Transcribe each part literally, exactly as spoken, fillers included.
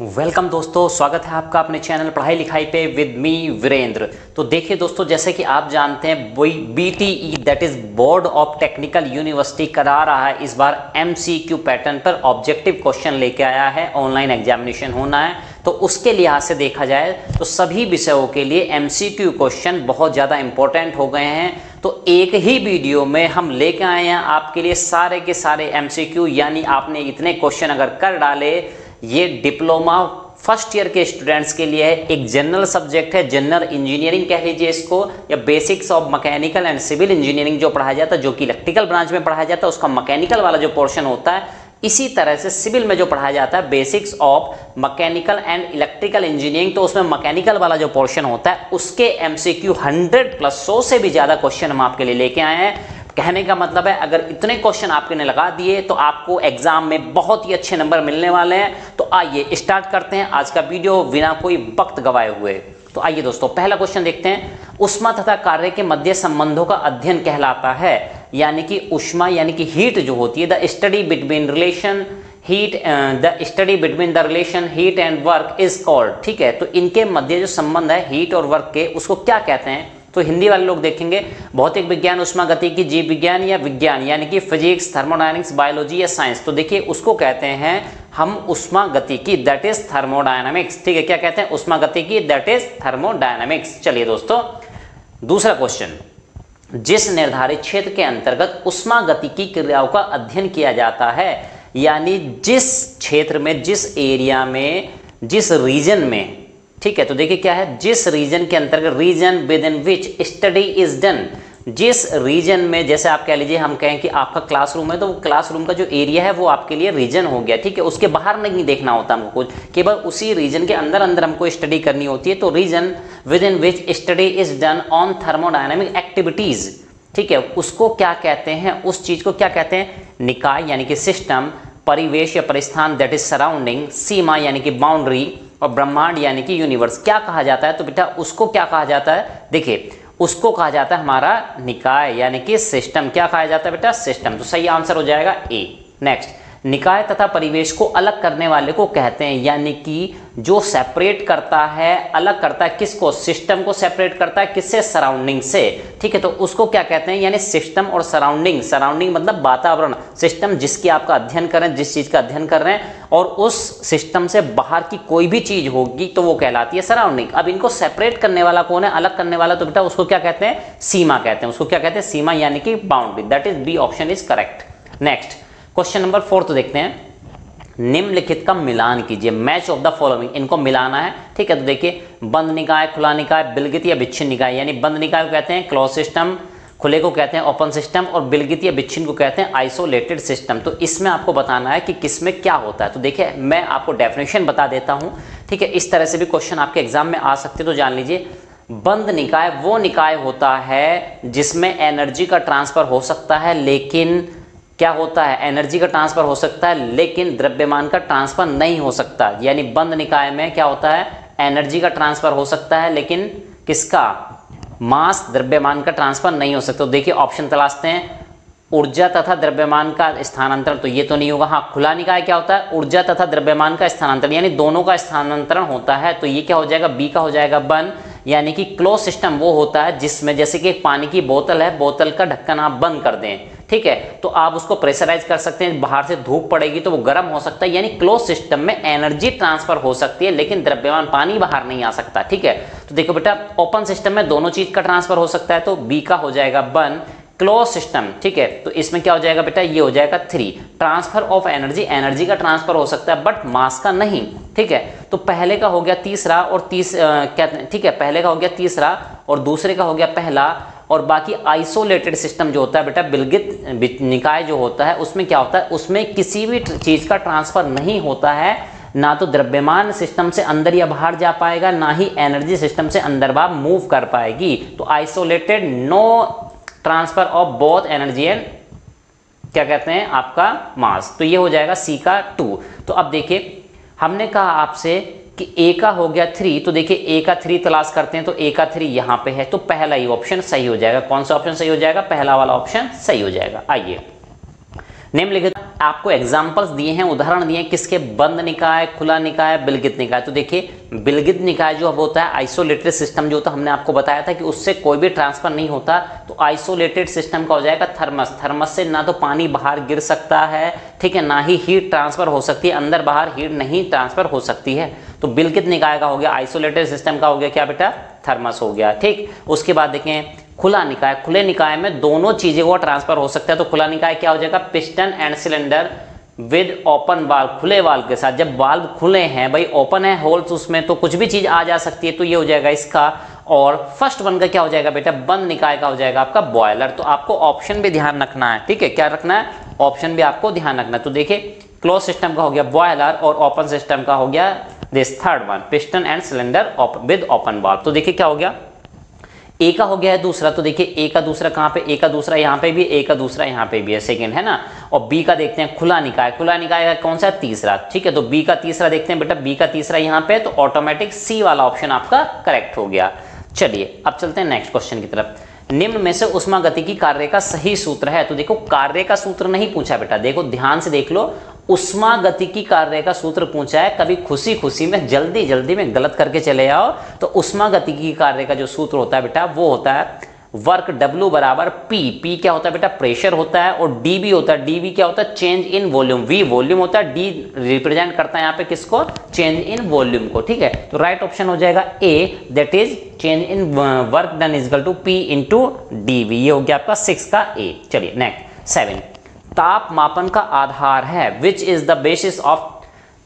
Welcome दोस्तों, स्वागत है आपका अपने चैनल पढ़ाई लिखाई पे विद मी वीरेंद्र। तो देखिए दोस्तों, जैसे कि आप जानते हैं B T E that is board of technical university करा रहा है इस बार एम सी क्यू पैटर्न पर ऑब्जेक्टिव क्वेश्चन लेके आया है। ऑनलाइन एग्जामिनेशन होना है तो उसके लिहाज से देखा जाए तो सभी विषयों के लिए एम सी क्यू क्वेश्चन बहुत ज़्यादा इंपॉर्टेंट हो गए हैं। तो एक ही वीडियो में हम लेके आए हैं आपके लिए सारे के सारे एम सी क्यू, यानी आपने इतने क्वेश्चन अगर कर डाले। ये डिप्लोमा फर्स्ट ईयर के स्टूडेंट्स के लिए है, एक जनरल सब्जेक्ट है, जनरल इंजीनियरिंग कह लीजिए इसको, या basics of mechanical and civil engineering जो पढ़ाया जाता है, जो कि इलेक्ट्रिकल ब्रांच में पढ़ाया जाता है, उसका मैकेनिकल वाला जो पोर्शन होता है। इसी तरह से सिविल में जो पढ़ाया जाता है basics of mechanical and electrical engineering, तो उसमें मैकेनिकल वाला जो पोर्शन होता है उसके M C Q hundred plus सौ से भी ज़्यादा क्वेश्चन हम आपके लिए लेके आए हैं। कहने का मतलब है अगर इतने क्वेश्चन आपके ने लगा दिए तो आपको एग्जाम में बहुत ही अच्छे नंबर मिलने वाले हैं। तो आइए स्टार्ट करते हैं आज का वीडियो बिना कोई वक्त गवाए हुए। तो आइए दोस्तों, पहला क्वेश्चन देखते हैं। उष्मा तथा कार्य के मध्य संबंधों का अध्ययन कहलाता है, यानी कि उष्मा यानी कि हीट जो होती है, the study between relation heat the study between the relation heat and work is called. ठीक है, तो इनके मध्य जो संबंध है हीट और वर्क के, उसको क्या कहते हैं? तो हिंदी वाले लोग देखेंगे भौतिक विज्ञान, उष्मागतिकी, जीव विज्ञान या विज्ञान, यानी कि फिजिक्स, थर्मोडायनामिक्स, बायोलॉजी या साइंस। तो देखिए उसको कहते हैं हम उष्मागतिकी दैट इज थर्मोडायनामिक्स। ठीक है, क्या कहते हैं? उष्मागतिकी दैट इज थर्मोडायनामिक्स। चलिए दोस्तों, दूसरा क्वेश्चन। जिस निर्धारित क्षेत्र के अंतर्गत उष्मागतिकी क्रियाओं का अध्ययन किया जाता है, यानी जिस क्षेत्र में, जिस एरिया में, जिस रीजन में, ठीक है, तो देखिए क्या है, जिस रीजन के अंतर्गत, region within which study is done. जिस रीजन में, जैसे आप कह लीजिए, हम कहें कि आपका क्लासरूम है तो वो क्लासरूम का जो एरिया है वो आपके लिए रीजन हो गया। ठीक है, उसके बाहर नहीं देखना होता हमको कुछ, केवल उसी रीजन के अंदर अंदर हमको स्टडी करनी होती है। तो region within which study is done on thermodynamic activities, ठीक है, उसको क्या कहते हैं? उस चीज को क्या कहते हैं? निकाय यानी कि सिस्टम, परिवेश या परिस्थान दैट इज सराउंडिंग, सीमा यानी कि बाउंड्री, और ब्रह्मांड यानी कि यूनिवर्स क्या कहा जाता है? तो बेटा उसको क्या कहा जाता है? देखिए उसको कहा जाता है हमारा निकाय यानी कि सिस्टम। क्या कहा जाता है बेटा? सिस्टम। तो सही आंसर हो जाएगा ए। नेक्स्ट, निकाय तथा परिवेश को अलग करने वाले को कहते हैं, यानी कि जो सेपरेट करता है, अलग करता है किसको? सिस्टम को सेपरेट करता है किससे? सराउंडिंग से। ठीक है, तो उसको क्या कहते हैं? यानी सिस्टम और सराउंडिंग, सराउंडिंग मतलब वातावरण, सिस्टम जिसकी आपका अध्ययन कर रहे हैं, जिस चीज़ का अध्ययन कर रहे हैं, और उस सिस्टम से बाहर की कोई भी चीज़ होगी तो वो कहलाती है सराउंडिंग। अब इनको सेपरेट करने वाला कौन है, अलग करने वाला? तो बेटा उसको क्या कहते हैं? सीमा कहते हैं। उसको क्या कहते हैं? सीमा यानी कि boundary. That is B option is correct. Next question number fourth देखते हैं। निम्नलिखित का मिलान कीजिए, मैच ऑफ द फॉलोइंग, इनको मिलाना है। ठीक है, तो देखिए बंद निकाय, खुला निकाय, बिलगित या विच्छिन्न निकाय, यानी बंद निकाय को कहते हैं क्लोज सिस्टम, खुले को कहते हैं ओपन सिस्टम, और बिलगित या विच्छिन्न को कहते हैं आइसोलेटेड सिस्टम। तो इसमें आपको बताना है कि किसमें क्या होता है। तो देखिए मैं आपको डेफिनेशन बता देता हूँ, ठीक है, इस तरह से भी क्वेश्चन आपके एग्जाम में आ सकते हैं, तो जान लीजिए। बंद निकाय वो निकाय होता है जिसमें एनर्जी का ट्रांसफर हो सकता है, लेकिन क्या होता है? एनर्जी का ट्रांसफर हो सकता है लेकिन द्रव्यमान का ट्रांसफर नहीं हो सकता। यानी बंद निकाय में क्या होता है? एनर्जी का ट्रांसफर हो सकता है लेकिन किसका? मास, द्रव्यमान का ट्रांसफर नहीं हो सकता। तो देखिए ऑप्शन तलाशते हैं। ऊर्जा तथा द्रव्यमान का स्थानांतरण, तो ये तो नहीं होगा। हाँ, खुला निकाय क्या होता है? ऊर्जा तथा द्रव्यमान का स्थानांतरण, यानी दोनों का स्थानांतरण होता है। तो ये क्या हो जाएगा? बी का हो जाएगा वन, यानी कि क्लोज सिस्टम वो होता है जिसमें, जैसे कि पानी की बोतल है, बोतल का ढक्कन आप बंद कर दें, ठीक है, तो आप उसको प्रेशराइज कर सकते हैं, बाहर से धूप पड़ेगी तो वो गर्म हो सकता है। यानी क्लोज सिस्टम में एनर्जी ट्रांसफर हो सकती है लेकिन द्रव्यमान पानी बाहर नहीं आ सकता। ठीक है, तो देखो बेटा ओपन सिस्टम में दोनों चीज का ट्रांसफर हो सकता है, तो बी का हो जाएगा वन। क्लोज सिस्टम, ठीक है, तो इसमें क्या हो जाएगा बेटा? ये हो जाएगा three. Transfer of energy, energy का ट्रांसफर हो सकता है बट मास का नहीं। ठीक है, तो पहले का हो गया तीसरा और तीस क्या ठीक है पहले का हो गया तीसरा और दूसरे का हो गया पहला, और बाकी आइसोलेटेड सिस्टम जो होता है बेटा, बिलगित निकाय जो होता है, उसमें क्या होता है? उसमें किसी भी चीज़ का ट्रांसफर नहीं होता है, ना तो द्रव्यमान सिस्टम से अंदर या बाहर जा पाएगा, ना ही एनर्जी सिस्टम से अंदर बाहर मूव कर पाएगी। तो isolated, no transfer of both energy and क्या कहते हैं आपका मास। तो ये हो जाएगा सी का टू। तो अब देखिए हमने कहा आपसे कि ए का हो गया थ्री, तो देखिए ए का थ्री तलाश करते हैं। तो ए का थ्री यहाँ पे है, तो पहला ही ऑप्शन सही हो जाएगा। कौन सा ऑप्शन सही हो जाएगा? पहला वाला ऑप्शन सही हो जाएगा। आइए निम्नलिखित आपको एग्जाम्पल्स दिए हैं, उदाहरण दिए हैं किसके, बंद निकाय, खुला निकाय, बिलगित निकाय। तो देखिए बिलगित निकाय जो अब होता है आइसोलेटेड सिस्टम जो होता है, हमने आपको बताया था कि उससे कोई भी ट्रांसफर नहीं होता, तो आइसोलेटेड सिस्टम का हो जाएगा थर्मस। थर्मस से ना तो पानी बाहर गिर सकता है, ठीक है, ना ही हीट ट्रांसफर हो सकती है, अंदर बाहर हीट नहीं ट्रांसफर हो सकती है। तो बिलगित निकाय का हो गया, आइसोलेटेड सिस्टम का हो गया क्या बेटा, थर्मस हो गया। ठीक, उसके बाद देखें खुला निकाय। खुले निकाय में दोनों चीजें को ट्रांसफर हो सकता है, तो खुला निकाय क्या हो जाएगा, piston and cylinder with open valve, खुले वाल्व के साथ। जब वाल्व खुले हैं भाई, ओपन है होल्स उसमें, तो कुछ भी चीज आ जा सकती है, तो ये हो जाएगा इसका। और फर्स्ट वन का क्या हो जाएगा बेटा, बंद निकाय का हो जाएगा आपका बॉयलर। तो आपको ऑप्शन भी ध्यान रखना है, ठीक है, क्या रखना है, ऑप्शन भी आपको ध्यान रखना है। तो देखिए क्लोज सिस्टम का हो गया बॉयलर और ओपन सिस्टम का हो गया this third one, piston and cylinder with open valve. तो देखिए क्या हो गया, ए का हो गया है दूसरा, तो देखिए ए का दूसरा कहाँ पे, ए का दूसरा यहाँ पे भी, ए का दूसरा यहाँ पे भी है, सेकंड है ना। और बी का देखते हैं खुला निकाय, खुला निकाय का कौन सा, तीसरा, ठीक है। तो बी का तीसरा देखते हैं बेटा, बी का तीसरा यहाँ पे, तो ऑटोमेटिक सी वाला ऑप्शन आपका करेक्ट हो गया। चलिए अब चलते हैं नेक्स्ट क्वेश्चन की तरफ। निम्न में से उष्मागतिकी कार्य का सही सूत्र है। तो देखो कार्य का सूत्र नहीं पूछा बेटा, देखो ध्यान से देख लो, उष्मागतिकी कार्य का सूत्र पूछा है। कभी खुशी खुशी में जल्दी जल्दी में गलत करके चले आओ। तो उष्मागतिकी कार्य का जो सूत्र होता है बेटा वो होता है वर्क W बराबर P। P क्या होता है बेटा, प्रेशर होता है, और dB होता है, dB क्या होता है, change in volume, V volume होता है, D रिप्रेजेंट करता है यहाँ पे किसको, चेंज इन वॉल्यूम को, ठीक है। तो राइट ऑप्शन हो जाएगा A, that is change in work done is equal to P into dV। ये हो गया आपका सिक्स का A। चलिए नेक्स्ट सेवन, ताप मापन का आधार है which is the basis of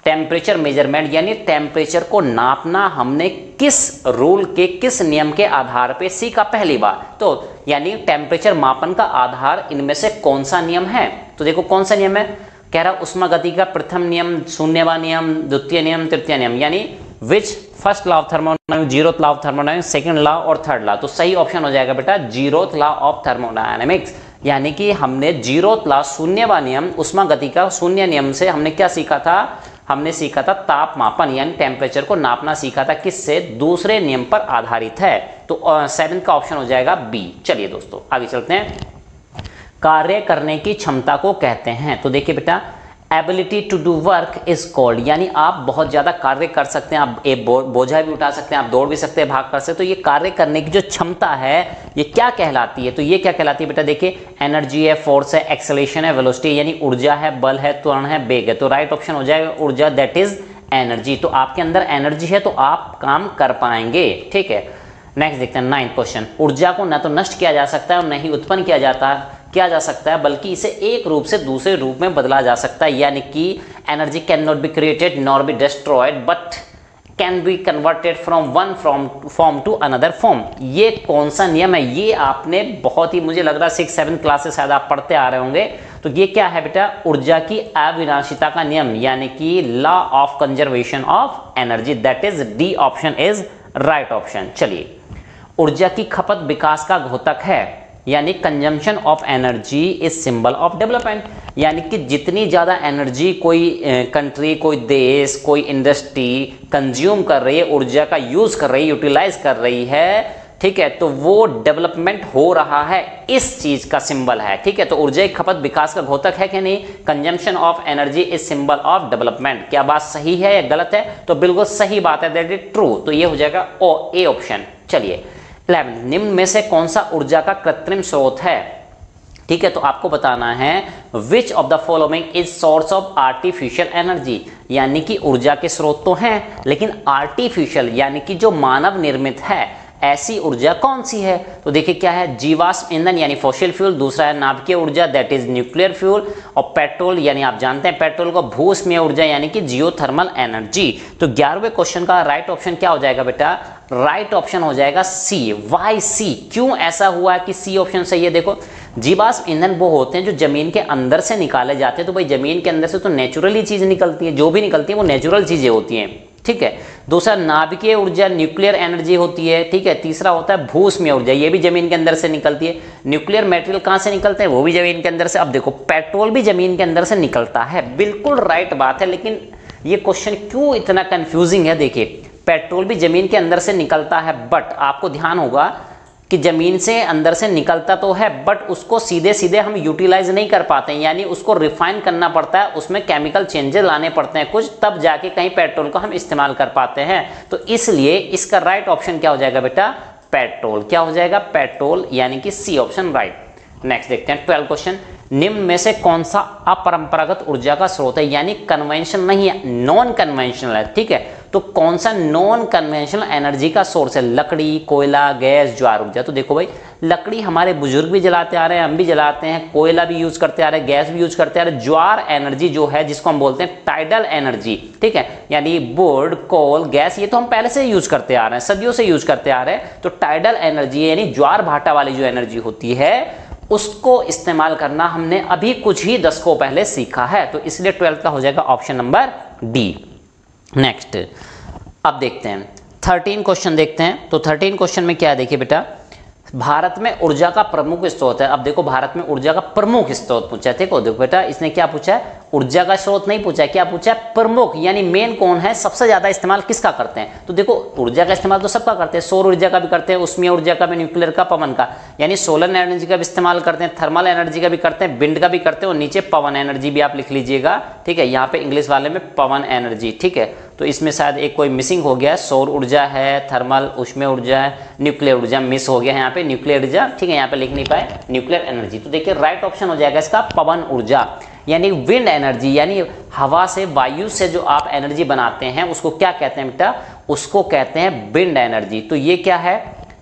temperature measurement. यानी टेम्परेचर को नापना हमने किस रूल के, किस नियम के आधार पे सीखा पहली बार। तो यानी टेम्परेचर मापन का आधार इनमें से कौन सा नियम है। तो देखो कौन सा नियम है, कह रहा उष्मागतिकी का प्रथम नियम, शून्यवा नियम, द्वितीय नियम, तृतीय नियम, यानी which first law of thermodynamics, zeroth law of thermodynamics, second law और थर्ड लॉ। तो सही ऑप्शन हो जाएगा बेटा जीरोथ लॉ ऑफ थर्मोडायनामिक्स। यानी कि हमने जीरोथ लॉ, शून्यवा नियम, उष्मागतिकी का शून्य नियम से हमने क्या सीखा था, हमने सीखा था ताप मापन, यानी टेम्परेचर को नापना सीखा था, किससे, दूसरे नियम पर आधारित है। तो सेवन का ऑप्शन हो जाएगा बी। चलिए दोस्तों आगे चलते हैं। कार्य करने की क्षमता को कहते हैं। तो देखिए बेटा ability to do work is called, यानी आप बहुत ज़्यादा कार्य कर सकते हैं, आप एक बोझा भी उठा सकते हैं, आप दौड़ भी सकते हैं, भाग कर सकते हैं। तो ये कार्य करने की जो क्षमता है ये क्या कहलाती है, तो ये क्या कहलाती है बेटा, देखिए एनर्जी है, फोर्स है, एक्सेलेरेशन है, वेलोसिटी, यानी ऊर्जा है, बल है, त्वरण है, वेग है। तो राइट ऑप्शन हो जाएगा ऊर्जा, दैट इज एनर्जी। तो आपके अंदर एनर्जी है तो आप काम कर पाएंगे, ठीक है। नेक्स्ट देखते हैं नाइन्थ क्वेश्चन। ऊर्जा को न तो नष्ट किया जा सकता है और न ही उत्पन्न किया जाता है किया जा सकता है, बल्कि इसे एक रूप से दूसरे रूप में बदला जा सकता है। यानी कि energy can not be created nor be destroyed but can be converted from one from form to another form. ये कौन सा नियम है, ये आपने बहुत ही, मुझे लग रहा है सिक्स सेवन क्लासेस शायद आप पढ़ते आ रहे होंगे। तो ये क्या है बेटा, ऊर्जा की अविनाशिता का नियम, यानी कि law of conservation of energy, that is D option is right option. चलिए ऊर्जा की खपत विकास का घोतक है, यानी consumption of energy is symbol of development. यानी कि जितनी ज़्यादा एनर्जी कोई कंट्री, कोई देश, कोई इंडस्ट्री कंज्यूम कर रही है, ऊर्जा का यूज़ कर रही है, यूटिलाइज कर रही है, ठीक है, तो वो डेवलपमेंट हो रहा है, इस चीज़ का सिंबल है, ठीक है। तो ऊर्जा की खपत विकास का घोतक है कि नहीं, consumption of energy is symbol of development. क्या बात सही है या गलत है, तो बिल्कुल सही बात है, दैट इज ट्रू। तो ये हो जाएगा ओ ए ऑप्शन। चलिए इलेवन, निम्न में से कौन सा ऊर्जा का कृत्रिम स्रोत है, ठीक है। तो आपको बताना है which of the following is source of artificial energy. यानी कि ऊर्जा के स्रोत तो हैं लेकिन आर्टिफिशियल यानी कि जो मानव निर्मित है, ऐसी ऊर्जा कौन सी है। तो देखिए क्या है, जीवाश्म ईंधन यानी फॉसिल फ्यूल, दूसरा है नाभिकीय ऊर्जा दैट इज न्यूक्लियर फ्यूल, और पेट्रोल यानी आप जानते हैं पेट्रोल को, भूस्मीय ऊर्जा यानी कि जियोथर्मल एनर्जी। तो ग्यारहवें क्वेश्चन का राइट ऑप्शन क्या हो जाएगा बेटा, राइट ऑप्शन हो जाएगा सी। वाई सी, क्यों ऐसा हुआ है कि सी ऑप्शन सही है। देखो जीवाश्म ईंधन वो होते हैं जो जमीन के अंदर से निकाले जाते हैं, तो भाई जमीन के अंदर से तो नेचुरली चीज़ निकलती है, जो भी निकलती है वो नेचुरल चीज़ें होती हैं, ठीक है। दूसरा नाभिकीय ऊर्जा न्यूक्लियर एनर्जी होती है, ठीक है। तीसरा होता है भूस्मीय ऊर्जा, ये भी जमीन के अंदर से निकलती है। न्यूक्लियर मटेरियल कहाँ से निकलते हैं, वो भी जमीन के अंदर से। अब देखो पेट्रोल भी जमीन के अंदर से निकलता है, बिल्कुल राइट बात है। लेकिन ये क्वेश्चन क्यों इतना कंफ्यूजिंग है, देखिए पेट्रोल भी जमीन के अंदर से निकलता है, बट आपको ध्यान होगा कि ज़मीन से अंदर से निकलता तो है बट उसको सीधे सीधे हम यूटिलाइज नहीं कर पाते हैं, यानी उसको रिफाइन करना पड़ता है, उसमें केमिकल चेंजेस लाने पड़ते हैं कुछ, तब जाके कहीं पेट्रोल को हम इस्तेमाल कर पाते हैं। तो इसलिए इसका राइट ऑप्शन क्या हो जाएगा बेटा? पेट्रोल। क्या हो जाएगा? पेट्रोल, यानी कि सी ऑप्शन राइट। नेक्स्ट देखते हैं ट्वेल्थ क्वेश्चन, निम्न में से कौन सा अपरंपरागत ऊर्जा का स्रोत है, यानी कन्वेंशन नहीं है, नॉन कन्वेंशनल है, ठीक है। तो कौन सा नॉन कन्वेंशनल एनर्जी का सोर्स है? लकड़ी, कोयला, गैस, ज्वार ऊर्जा। तो देखो भाई, लकड़ी हमारे बुजुर्ग भी जलाते आ रहे हैं, हम भी जलाते हैं, कोयला भी यूज करते आ रहे हैं, गैस भी यूज करते आ रहे हैं। ज्वार एनर्जी जो है, जिसको हम बोलते हैं टाइडल एनर्जी, ठीक है, यानी वुड, कोल, गैस, ये तो हम पहले से यूज करते आ रहे हैं, सदियों से यूज करते आ रहे हैं। तो टाइडल एनर्जी यानी ज्वार भाटा वाली जो एनर्जी होती है, उसको इस्तेमाल करना हमने अभी कुछ ही दशकों पहले सीखा है। तो इसलिए ट्वेल्थ का हो जाएगा ऑप्शन नंबर डी। नेक्स्ट अब देखते हैं थर्टीन क्वेश्चन देखते हैं। तो थर्टीन क्वेश्चन में क्या है, देखिए बेटा, भारत में ऊर्जा का प्रमुख स्रोत है। अब देखो, भारत में ऊर्जा का प्रमुख स्रोत पूछा है। देखो देखो बेटा, इसने क्या पूछा है? ऊर्जा का स्रोत नहीं पूछा है, क्या पूछा है? प्रमुख, यानी मेन कौन है, सबसे ज्यादा इस्तेमाल किसका करते हैं। तो देखो, ऊर्जा का इस्तेमाल तो सबका करते हैं, सौर ऊर्जा का भी करते हैं, उष्मीय ऊर्जा का भी, न्यूक्लियर का, पवन का, यानी सोलर एनर्जी का भी इस्तेमाल करते हैं, थर्मल एनर्जी का भी करते हैं, विंड का भी करते हैं, और नीचे पवन एनर्जी भी आप लिख लीजिएगा, ठीक है, यहाँ पे इंग्लिश वाले में पवन एनर्जी, ठीक है। तो इसमें शायद एक कोई मिसिंग हो गया है, सौर ऊर्जा है, थर्मल, उष्मीय ऊर्जा है, न्यूक्लियर ऊर्जा मिस हो गया है यहाँ पे, न्यूक्लियर ऊर्जा, ठीक है, यहाँ पे लिख नहीं पाए, न्यूक्लियर एनर्जी। तो देखिए राइट ऑप्शन हो जाएगा इसका पवन ऊर्जा, यानी विंड एनर्जी, यानी हवा से, वायु से जो आप एनर्जी बनाते हैं उसको क्या कहते हैं बेटा? उसको कहते हैं विंड एनर्जी। तो ये क्या है?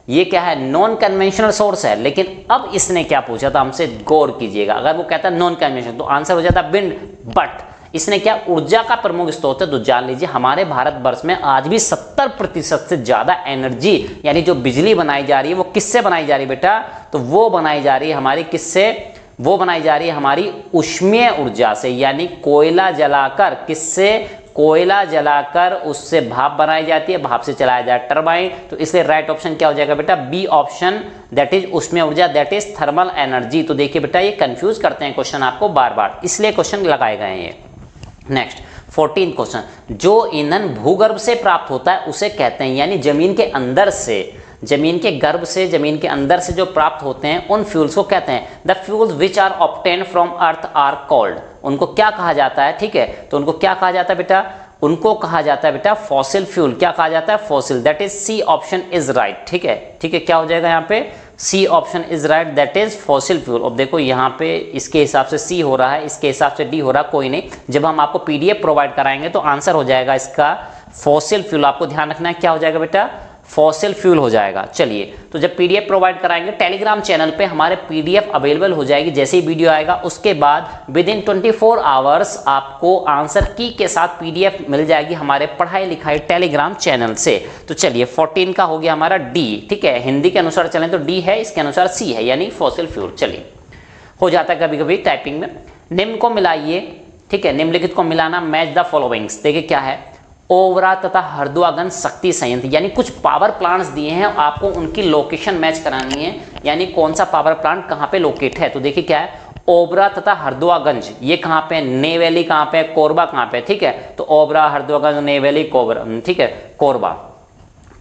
ये क्या है? नॉन कन्वेंशनल सोर्स है। लेकिन अब इसने क्या पूछा था हमसे, गौर कीजिएगा। अगर वो कहता नॉन कन्वेंशनल तो आंसर हो जाता विंड, बट इसने क्या, ऊर्जा का प्रमुख स्रोत है। तो जान लीजिए, हमारे भारतवर्ष में आज भी सत्तर प्रतिशत से ज्यादा एनर्जी, यानी जो बिजली बनाई जा रही है, वो किससे बनाई जा रही है बेटा? तो वो बनाई जा रही है हमारी किससे? वो बनाई जा रही है हमारी उष्मीय ऊर्जा से, यानी कोयला जलाकर, किससे? कोयला जलाकर उससे भाप बनाई जाती है, भाप से चलाया जाए टरबाइन। तो इसलिए राइट ऑप्शन क्या हो जाएगा बेटा? बी ऑप्शन, दैट इज उष्मीय ऊर्जा, दैट इज थर्मल एनर्जी। तो देखिए बेटा, ये कंफ्यूज करते हैं क्वेश्चन आपको बार बार, इसलिए क्वेश्चन लगाए गए हैं ये। नेक्स्ट फोर्टीन क्वेश्चन, जो ईंधन भूगर्भ से प्राप्त होता है उसे कहते हैं, यानी जमीन के अंदर से, जमीन के गर्भ से, जमीन के अंदर से जो प्राप्त होते हैं उन फ्यूल्स को कहते हैं। The fuels which are obtain from earth are called, उनको क्या कहा जाता है, ठीक है, तो उनको क्या कहा जाता है बेटा? उनको कहा जाता है बेटा फॉसिल फ्यूल। क्या कहा जाता है? Fossil, that is C option is right, ठीक है, ठीक है, क्या हो जाएगा यहाँ पे? C option is right, that is fossil fuel. अब देखो यहाँ पे इसके हिसाब से सी हो रहा है, इसके हिसाब से डी हो रहा है, कोई नहीं, जब हम आपको पीडीएफ प्रोवाइड कराएंगे तो आंसर हो जाएगा इसका फॉसिल फ्यूल। आपको ध्यान रखना है, क्या हो जाएगा बेटा? फॉसिल फ्यूल हो जाएगा। चलिए, तो जब पीडीएफ प्रोवाइड कराएंगे टेलीग्राम चैनल पे, हमारे पीडीएफ अवेलेबल हो जाएगी जैसे ही वीडियो आएगा, उसके बाद within twenty four hours आपको आंसर की के साथ पीडीएफ मिल जाएगी हमारे पढ़ाई लिखाई टेलीग्राम चैनल से। तो चलिए, फोर्टीन का हो गया हमारा डी, ठीक है, हिंदी के अनुसार चलें तो डी है, इसके अनुसार सी है, यानी फॉसिल फ्यूल। चलिए, हो जाता है कभी कभी टाइपिंग में। निम्न को मिलाइए, ठीक है, निम्नलिखित को मिलाना, मैच द फॉलोइंग्स। देखिए क्या है, ओबरा तथा हरदुआगंज शक्ति संयंत्र, यानी कुछ पावर प्लांट्स दिए हैं, आपको उनकी लोकेशन मैच करानी है, यानी कौन सा पावर प्लांट कहाँ पे लोकेट है। तो देखिए क्या है, ओबरा तथा हरदुआगंज, ये कहाँ पे, नेवेली कहाँ पे, कोरबा कहाँ पे, ठीक है। तो ओबरा, हरदुआगंज, नेवेली, कोबरा, ठीक है, कोरबा,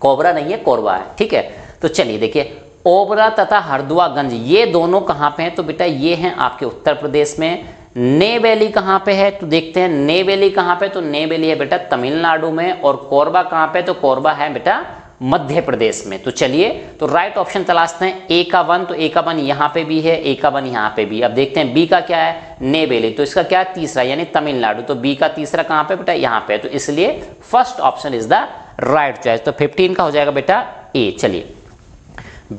कोबरा नहीं है, कोरबा है, ठीक है। तो चलिए देखिए, ओबरा तथा हरदुआगंज ये दोनों कहाँ पे हैं? तो बेटा ये हैं आपके उत्तर प्रदेश में। नेवेली कहाँ पे है? तो देखते हैं नेवेली कहाँ पे, तो नेवेली है बेटा तमिलनाडु में, और कोरबा कहाँ पे, तो कोरबा है बेटा मध्य प्रदेश में। तो चलिए, तो राइट ऑप्शन तलाशते हैं। ए का वन, तो ए का वन यहाँ पे भी है, ए का वन यहाँ पे भी। अब देखते हैं बी का क्या है, नेवेली, तो इसका क्या है, तीसरा, यानी तमिलनाडु। तो बी का तीसरा कहाँ पे बेटा, यहाँ पे, तो इसलिए first option is the right choice. तो फिफ्टीन का हो जाएगा बेटा ए। चलिए,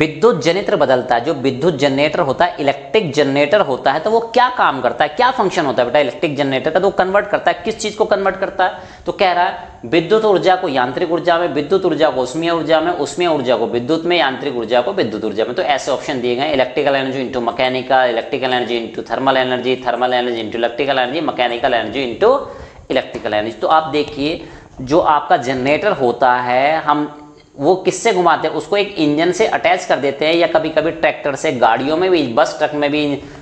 विद्युत जनरेटर बदलता है, जो विद्युत जनरेटर होता है, इलेक्ट्रिक जनरेटर होता है, तो वो क्या काम करता है, क्या फंक्शन होता है बेटा इलेक्ट्रिक जनरेटर का? तो वो कन्वर्ट करता है, किस चीज को कन्वर्ट करता है? तो कह रहा है विद्युत ऊर्जा को यांत्रिक ऊर्जा में, विद्युत ऊर्जा को उष्मीय ऊर्जा में, उष्मीय ऊर्जा को विद्युत में, यांत्रिक ऊर्जा को विद्युत ऊर्जा में। तो ऐसे ऑप्शन दिए गए, electrical energy into mechanical, electrical energy into thermal energy, thermal energy into electrical energy, mechanical energy into electrical energy. तो आप देखिए, जो आपका जनरेटर होता है, हम वो किससे घुमाते हैं, उसको एक इंजन से अटैच कर देते हैं, या कभी कभी ट्रैक्टर से, गाड़ियों में भी, बस ट्रक में भी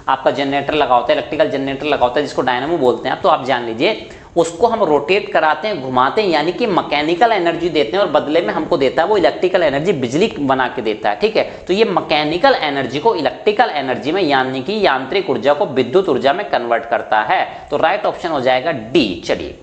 आपका जनरेटर लगा होता है, इलेक्ट्रिकल जनरेटर लगा होता है, जिसको डायनेमो बोलते हैं आप। तो आप जान लीजिए, उसको हम रोटेट कराते हैं, घुमाते हैं, यानी कि मैकेनिकल एनर्जी देते हैं और बदले में हमको देता है वो इलेक्ट्रिकल एनर्जी, बिजली बना के देता है। ठीक है, तो ये मैकेनिकल एनर्जी को इलेक्ट्रिकल एनर्जी में यानी कि यांत्रिक ऊर्जा को विद्युत ऊर्जा में कन्वर्ट करता है। तो राइट ऑप्शन हो जाएगा डी। चलिए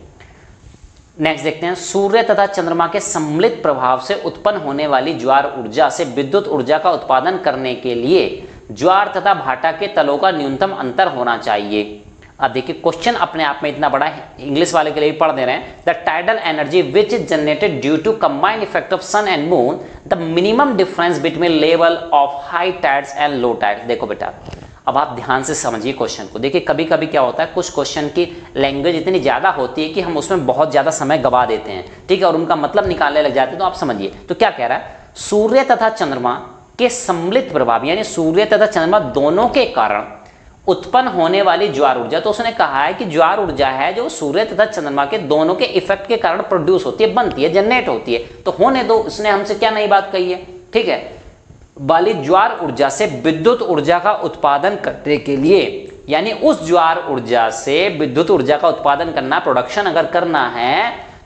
नेक्स्ट देखते हैं, सूर्य तथा चंद्रमा के सम्मिलित प्रभाव से उत्पन्न होने वाली ज्वार ऊर्जा से विद्युत ऊर्जा का उत्पादन करने के लिए ज्वार तथा भाटा के तलों का न्यूनतम अंतर होना चाहिए। अब देखिए क्वेश्चन अपने आप में इतना बड़ा है, इंग्लिश वाले के लिए भी पढ़ दे रहे हैं। The tidal energy which is generated due to combined effect of sun and moon, the minimum difference between level of high tides and low tides. देखो बेटा अब आप ध्यान से समझिए क्वेश्चन को। देखिए कभी कभी क्या होता है, कुछ क्वेश्चन की लैंग्वेज इतनी ज़्यादा होती है कि हम उसमें बहुत ज़्यादा समय गवा देते हैं, ठीक है, और उनका मतलब निकालने लग जाते हैं। तो आप समझिए, तो क्या कह रहा है, सूर्य तथा चंद्रमा के सम्मिलित प्रभाव यानी सूर्य तथा चंद्रमा दोनों के कारण उत्पन्न होने वाली ज्वार ऊर्जा। तो उसने कहा है कि ज्वार ऊर्जा है जो सूर्य तथा चंद्रमा के दोनों के इफेक्ट के कारण प्रोड्यूस होती है, बनती है, जनरेट होती है। तो होने दो, उसने हमसे क्या नई बात कही है, ठीक है, वाली ज्वार ऊर्जा से विद्युत ऊर्जा का उत्पादन करने के लिए, यानी उस ज्वार ऊर्जा से विद्युत ऊर्जा का उत्पादन करना, प्रोडक्शन अगर करना है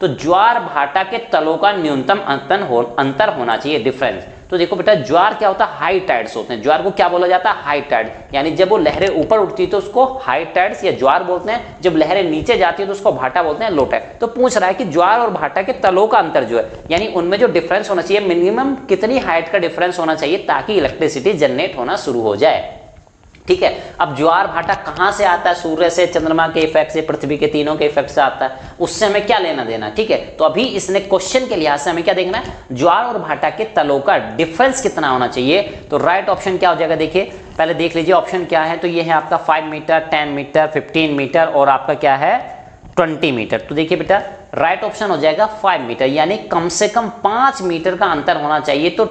तो ज्वार भाटा के तलों का न्यूनतम अंतर हो, अंतर होना चाहिए, डिफरेंस। तो देखो बेटा ज्वार क्या होता है, हाई टाइड्स होते हैं। ज्वार को क्या बोला जाता है, हाई टाइड्स, यानी जब वो लहरें ऊपर उठती है तो उसको हाई टाइड्स या ज्वार बोलते हैं, जब लहरें नीचे जाती है तो उसको भाटा बोलते हैं, लो टाइड। तो पूछ रहा है कि ज्वार और भाटा के तलों का अंतर जो है यानी उनमें जो डिफरेंस होना चाहिए, मिनिमम कितनी हाइट का डिफरेंस होना चाहिए ताकि इलेक्ट्रिसिटी जनरेट होना शुरू हो जाए। ठीक है, अब ज्वार भाटा कहाँ से आता है, सूर्य से, चंद्रमा के इफेक्ट से, पृथ्वी के तीनों के इफेक्ट से आता है, उससे हमें क्या लेना देना। ठीक है, तो अभी इसने क्वेश्चन के लिहाज से हमें क्या देखना है, ज्वार और भाटा के तलों का डिफरेंस कितना होना चाहिए। तो राइट ऑप्शन क्या हो जाएगा, देखिए पहले देख लीजिए ऑप्शन क्या है। तो ये है आपका five metre, ten metre, fifteen metre और आपका क्या है ट्वेंटी मीटर। तो देखिए बेटा राइट ऑप्शन हो जाएगा फाइव मीटर, यानी कम से कम पाँच मीटर का अंतर होना चाहिए। तो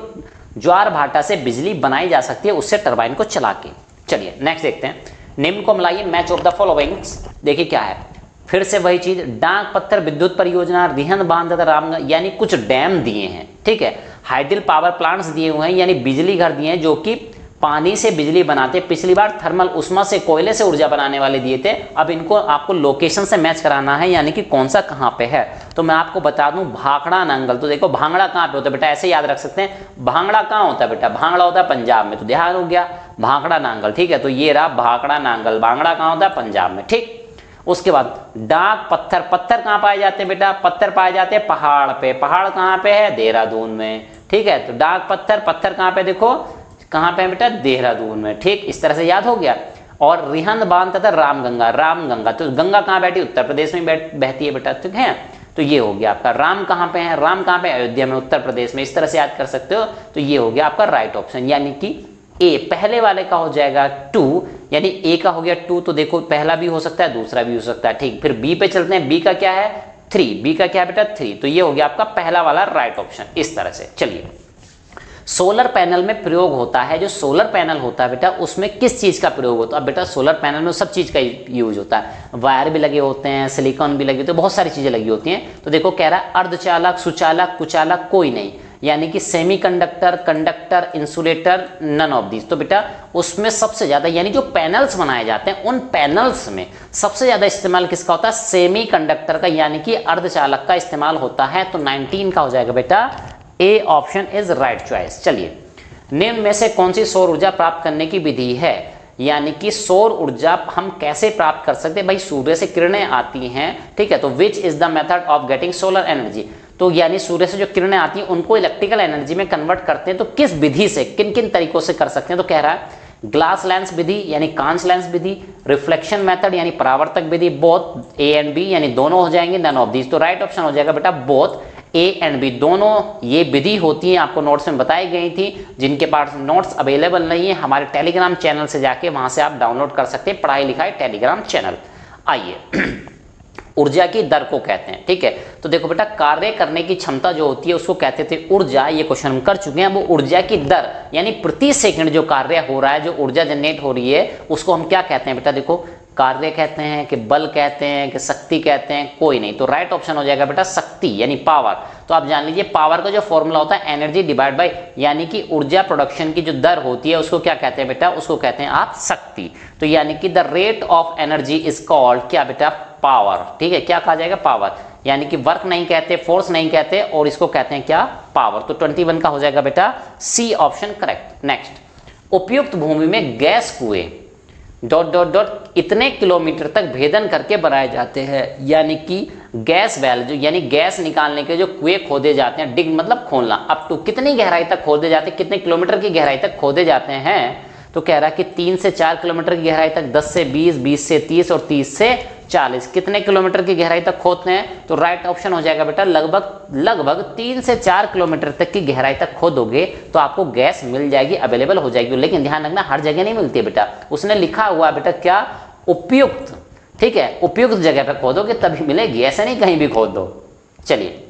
ज्वार भाटा से बिजली बनाई जा सकती है उससे टर्बाइन को चला के। चलिए नेक्स्ट देखते हैं, निम्न को मिलाइए मैच ऑफ द फॉलोइंग्स। देखिए क्या है, फिर से वही चीज, डांग पत्थर विद्युत परियोजना, रिहन बांध तथा रामगंगा, यानी कुछ डैम दिए हैं, ठीक है, हाइडल पावर प्लांट्स दिए हुए हैं यानी बिजली घर दिए हैं जो कि पानी से बिजली बनाते। पिछली बार थर्मल उष्मा से, कोयले से ऊर्जा बनाने वाले दिए थे। अब इनको आपको लोकेशन से मैच कराना है, यानी कि कौन सा कहाँ पे है। तो मैं आपको बता दूं, भाखड़ा नांगल। तो देखो भांगड़ा कहाँ पे होता है बेटा, ऐसे याद रख सकते हैं, भांगड़ा कहाँ होता है बेटा, भांगड़ा होता है पंजाब में, तो ध्यान हो गया भाखड़ा नांगल। ठीक है, तो ये रहा भाखड़ा नांगल, भांगड़ा कहाँ होता है, पंजाब में। ठीक, उसके बाद डांग पत्थर, पत्थर कहाँ पाए जाते हैं बेटा, पत्थर पाए जाते हैं पहाड़ पे, पहाड़ कहाँ पे है, देहरादून में। ठीक है, तो डांग पत्थर, पत्थर कहाँ पे, देखो कहाँ पे है बेटा, देहरादून में। ठीक, इस तरह से याद हो गया। और रिहन बांध तथा रामगंगा, रामगंगा तो गंगा कहाँ बैठी, उत्तर प्रदेश में बहती है बेटा। ठीक है, तो ये हो गया आपका, राम कहाँ पे है, राम कहाँ पे, अयोध्या में, उत्तर प्रदेश में। इस तरह से याद कर सकते हो। तो ये हो गया आपका राइट ऑप्शन, यानी कि ए पहले वाले का हो जाएगा टू, यानी ए का हो गया टू। तो देखो पहला भी हो सकता है, दूसरा भी हो सकता है। ठीक, फिर बी पे चलते हैं, बी का क्या है, थ्री, बी का क्या है बेटा, थ्री। तो ये हो गया आपका पहला वाला राइट ऑप्शन। इस तरह से चलिए, सोलर पैनल में प्रयोग होता है, जो सोलर पैनल होता है बेटा उसमें किस चीज़ का प्रयोग होता है। अब बेटा सोलर पैनल में सब चीज़ का यूज होता है, वायर भी लगे होते हैं, सिलिकॉन भी लगे होते हैं, बहुत सारी चीज़ें लगी होती हैं। तो देखो कह रहा है अर्धचालक, सुचालक, कुचालक, कोई नहीं, यानी कि semiconductor, conductor, insulator, none of these. तो बेटा उसमें सबसे ज़्यादा, यानी जो पैनल्स बनाए जाते हैं उन पैनल्स में सबसे ज़्यादा इस्तेमाल किसका होता है, सेमीकंडक्टर का यानी कि अर्धचालक का इस्तेमाल होता है। तो नाइनटीन का हो जाएगा बेटा A option is right choice. चलिए, निम्न में से कौन सी सौर ऊर्जा प्राप्त करने की विधि है, यानी कि सौर ऊर्जा हम कैसे प्राप्त कर सकते हैं। भाई सूर्य से किरणें आती हैं, ठीक है, तो which is the method of getting solar energy. तो यानी सूर्य से जो किरणें आती हैं उनको इलेक्ट्रिकल एनर्जी में कन्वर्ट करते हैं, तो किस विधि से, किन किन तरीकों से कर सकते हैं। तो कह रहा है ग्लास लेंस विधि यानी कांच लेंस विधि, रिफ्लेक्शन मेथड यानी परावर्तक विधि, बोथ ए एंड बी यानी दोनों हो जाएंगे, नन ऑफ दीज। तो राइट ऑप्शन हो जाएगा बेटा बोथ ए एंड बी, दोनों ये विधि होती है, आपको नोट्स में बताई गई थी। जिनके पास नोट्स अवेलेबल नहीं है हमारे टेलीग्राम चैनल से जाके वहां से आप डाउनलोड कर सकते हैं, पढ़ाई लिखाई टेलीग्राम चैनल। आइए, ऊर्जा की दर को कहते हैं, ठीक है, तो देखो बेटा कार्य करने की क्षमता जो होती है उसको कहते थे ऊर्जा, ये क्वेश्चन हम कर चुके हैं। वो ऊर्जा की दर यानी प्रति सेकंड जो कार्य हो रहा है, जो ऊर्जा जनरेट हो रही है उसको हम क्या कहते हैं बेटा, देखो कार्य कहते हैं कि बल कहते हैं कि शक्ति कहते हैं, कोई नहीं। तो राइट ऑप्शन हो जाएगा बेटा शक्ति यानी पावर। तो आप जान लीजिए पावर का जो फॉर्मूला होता है एनर्जी डिवाइड बाय, यानी कि ऊर्जा प्रोडक्शन की जो दर होती है उसको क्या कहते हैं बेटा, उसको कहते हैं आप शक्ति। तो यानी कि the rate of energy is called क्या बेटा, पावर। ठीक है, क्या कहा जाएगा? पावर। यानी कि वर्क नहीं कहते, फोर्स नहीं कहते, और इसको कहते हैं क्या? पावर। तो इक्कीस का हो जाएगा बेटा सी ऑप्शन करेक्ट। नेक्स्ट, उपयुक्त भूमि में गैस कुएं डॉट डॉट डॉट इतने किलोमीटर तक भेदन करके बनाए जाते हैं, यानी कि गैस वैल जो यानी गैस निकालने के जो कुएं खोदे जाते हैं, डिग मतलब खोलना, अप टू कितनी गहराई तक खोदे जाते हैं, कितने किलोमीटर की गहराई तक खोदे जाते हैं? तो कह रहा है कि तीन से चार किलोमीटर की गहराई तक, दस से बीस, बीस से तीस और तीस से चालीस, कितने किलोमीटर की गहराई तक खोदते हैं? तो राइट ऑप्शन हो जाएगा बेटा लगभग लगभग तीन से चार किलोमीटर तक की गहराई तक खोदोगे तो आपको गैस मिल जाएगी, अवेलेबल हो जाएगी। लेकिन ध्यान रखना हर जगह नहीं मिलती है बेटा, उसने लिखा हुआ बेटा क्या उपयुक्त, ठीक है, उपयुक्त जगह पर खोदोगे तभी मिलेगी, ऐसा नहीं कहीं भी खोद दो। चलिए,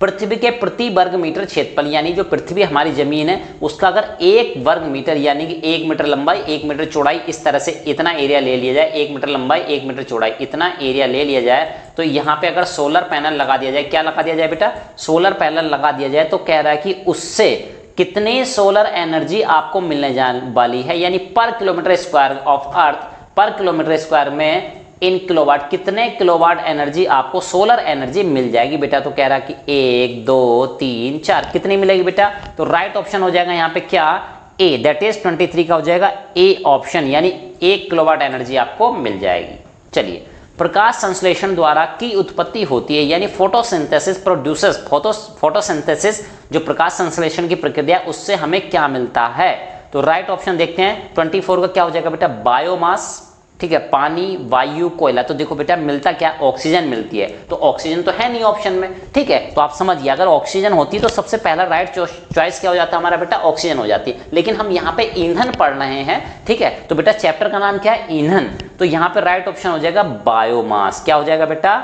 पृथ्वी के प्रति वर्ग मीटर क्षेत्रफल, यानी जो पृथ्वी हमारी जमीन है उसका अगर एक वर्ग मीटर यानी कि एक मीटर लंबाई, एक मीटर चौड़ाई, इस तरह से इतना एरिया ले लिया जाए, एक मीटर लंबाई, एक मीटर चौड़ाई, इतना एरिया ले लिया जाए, तो यहाँ पे अगर सोलर पैनल लगा दिया जाए, क्या लगा दिया जाए बेटा? सोलर पैनल लगा दिया जाए, तो कह रहा है कि उससे कितनी सोलर एनर्जी आपको मिलने जाने वाली है, यानी पर किलोमीटर स्क्वायर ऑफ अर्थ, पर किलोमीटर स्क्वायर में इन किलोवाट कितने किलोवाट एनर्जी आपको सोलर एनर्जी मिल जाएगी बेटा? तो कह रहा कि एक, दो, तीन, चार, कितनी मिलेगी बेटा? तो राइट ऑप्शन हो जाएगा यहाँ पे क्या ए, दैट इज तेईस का हो जाएगा ए ऑप्शन, यानी एक किलोवाट एनर्जी आपको मिल जाएगी। चलिए, प्रकाश संश्लेषण द्वारा की उत्पत्ति होती है, यानी फोटोसिंथेसिस प्रोड्यूसेस, फोटोसिंथेसिस जो प्रकाश संश्लेषण की प्रक्रिया उससे हमें क्या मिलता है? तो राइट ऑप्शन देखते हैं चौबीस का क्या हो जाएगा बेटा बायोमास, ठीक है, पानी, वायु, कोयला। तो देखो बेटा मिलता क्या? ऑक्सीजन मिलती है, तो ऑक्सीजन तो है नहीं ऑप्शन में, ठीक है, तो आप समझिए अगर ऑक्सीजन होती तो सबसे पहला राइट चॉइस क्या हो जाता हमारा बेटा? ऑक्सीजन हो जाती। लेकिन हम यहाँ पे ईंधन पढ़ रहे हैं, ठीक है, तो बेटा चैप्टर का नाम क्या है? ईंधन। तो यहाँ पे राइट ऑप्शन हो जाएगा बायोमास। क्या हो जाएगा बेटा?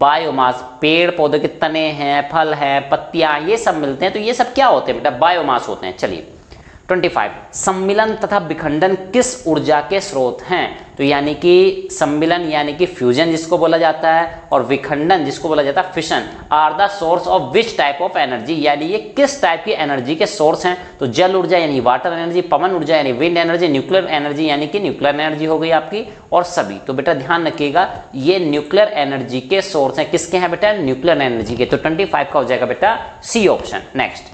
बायोमास। पेड़ पौधे के तने हैं, फल हैं, पत्तियां, ये सब मिलते हैं, तो ये सब क्या होते हैं बेटा? बायोमास होते हैं। चलिए पच्चीस, सम्मिलन तथा विखंडन किस ऊर्जा के स्रोत हैं? तो यानी कि सम्मिलन यानी कि फ्यूजन जिसको बोला जाता है, और विखंडन जिसको बोला जाता है fission, are the source of which type of energy, यानी ये किस टाइप की एनर्जी के सोर्स हैं? तो जल ऊर्जा यानी वाटर एनर्जी, पवन ऊर्जा यानी विंड एनर्जी, न्यूक्लियर एनर्जी यानी कि न्यूक्लियर एनर्जी हो गई आपकी, और सभी। तो बेटा ध्यान रखिएगा ये न्यूक्लियर एनर्जी के सोर्स हैं, किसके हैं बेटा? न्यूक्लियर एनर्जी के। तो पच्चीस का हो जाएगा बेटा सी ऑप्शन। नेक्स्ट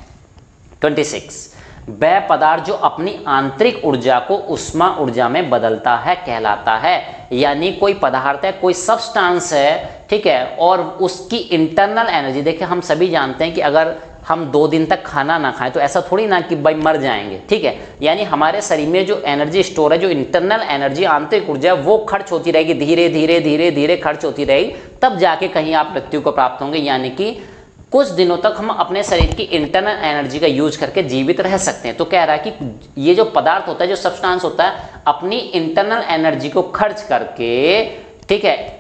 छब्बीस, वह पदार्थ जो अपनी आंतरिक ऊर्जा को ऊष्मा ऊर्जा में बदलता है कहलाता है, यानी कोई पदार्थ है, कोई सब्सटेंस है, ठीक है, और उसकी इंटरनल एनर्जी, देखिए हम सभी जानते हैं कि अगर हम दो दिन तक खाना ना खाएं तो ऐसा थोड़ी ना कि भाई मर जाएंगे, ठीक है, यानी हमारे शरीर में जो एनर्जी स्टोर है, जो इंटरनल एनर्जी आंतरिक ऊर्जा है, वो खर्च होती रहेगी, धीरे धीरे धीरे धीरे खर्च होती रहेगी, तब जाके कहीं आप मृत्यु को प्राप्त होंगे। यानी कि कुछ दिनों तक हम अपने शरीर की इंटरनल एनर्जी का यूज करके जीवित रह सकते हैं। तो कह रहा है कि ये जो पदार्थ होता है, जो सब्सटेंस होता है, अपनी इंटरनल एनर्जी को खर्च करके, ठीक है,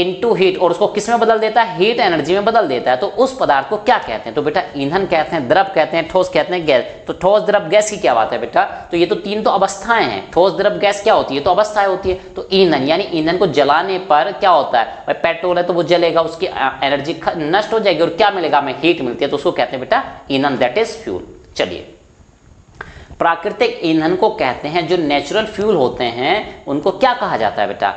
इनटू हीट, और उसको किस में बदल देता है? हीट एनर्जी में बदल देता है। तो उस पदार्थ को क्या कहते हैं? तो बेटा ईंधन कहते हैं, द्रव कहते हैं, ठोस कहते हैं, गैस। तो ठोस द्रव गैस की क्या बात है बेटा? तो ये तो तीन तो अवस्थाएं हैं, ठोस द्रव गैस क्या होती है? तो अवस्थाएं होती है। तो ईंधन यानी ईंधन को जलाने पर क्या होता है? भाई पेट्रोल है तो वो जलेगा, उसकी एनर्जी नष्ट हो जाएगी और क्या मिलेगा हमें? हीट मिलती है, तो उसको कहते हैं बेटा ईंधन, दैट इज फ्यूल। चलिए, प्राकृतिक ईंधन को कहते हैं, जो नेचुरल फ्यूल होते हैं उनको क्या कहा जाता है बेटा?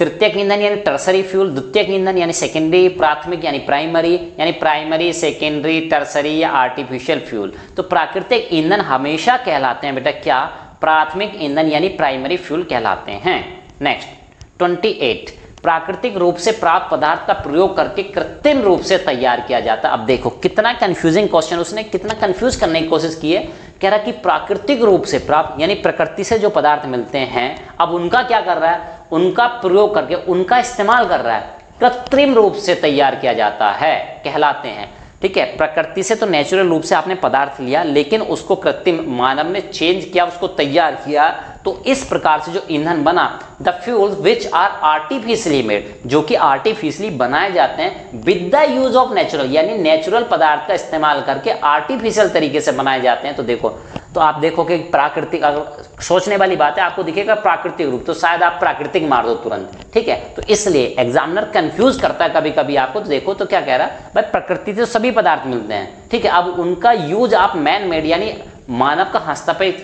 तृतीयक ईंधन यानी टर्सरी फ्यूल, द्वितीयक ईंधन यानी सेकेंडरी, प्राथमिक यानी प्राइमरी, यानी प्राइमरी, सेकेंडरी, टर्सरी या आर्टिफिशियल फ्यूल। तो प्राकृतिक ईंधन हमेशा कहलाते हैं बेटा क्या? प्राथमिक ईंधन यानी प्राइमरी फ्यूल कहलाते हैं। नेक्स्ट अट्ठाईस, प्राकृतिक रूप से प्राप्त पदार्थ का प्रयोग करके कृत्रिम रूप से तैयार किया जाता है। अब देखो कितना कंफ्यूजिंग क्वेश्चन, उसने कितना कंफ्यूज करने की कोशिश की है। कह रहा कि प्राकृतिक रूप से प्राप्त यानी प्रकृति से जो पदार्थ मिलते हैं, अब उनका क्या कर रहा है? उनका प्रयोग करके, उनका इस्तेमाल कर रहा है, कृत्रिम रूप से तैयार किया जाता है कहलाते हैं। ठीक है, प्रकृति से तो नेचुरल रूप से आपने पदार्थ लिया, लेकिन उसको कृत्रिम मानव ने चेंज किया, उसको तैयार किया, तो इस प्रकार से जो ईंधन बना, the fuel which are artificially made, जो कि आर्टिफिशियली बनाए जाते हैं, with the use of natural यानी नेचुरल पदार्थ का इस्तेमाल करके आर्टिफिशियल तरीके से बनाए जाते हैं। तो देखो, तो आप देखो कि प्राकृतिक, अगर सोचने वाली बात है, आपको दिखेगा प्राकृतिक रूप तो शायद आप प्राकृतिक मार दो तुरंत, ठीक है, तो इसलिए एग्जामिनर कंफ्यूज करता है कभी कभी आपको। तो देखो तो क्या कह रहा है भाई, प्रकृति से सभी पदार्थ मिलते हैं, ठीक है, अब उनका यूज आप मैन मेड यानी मानव का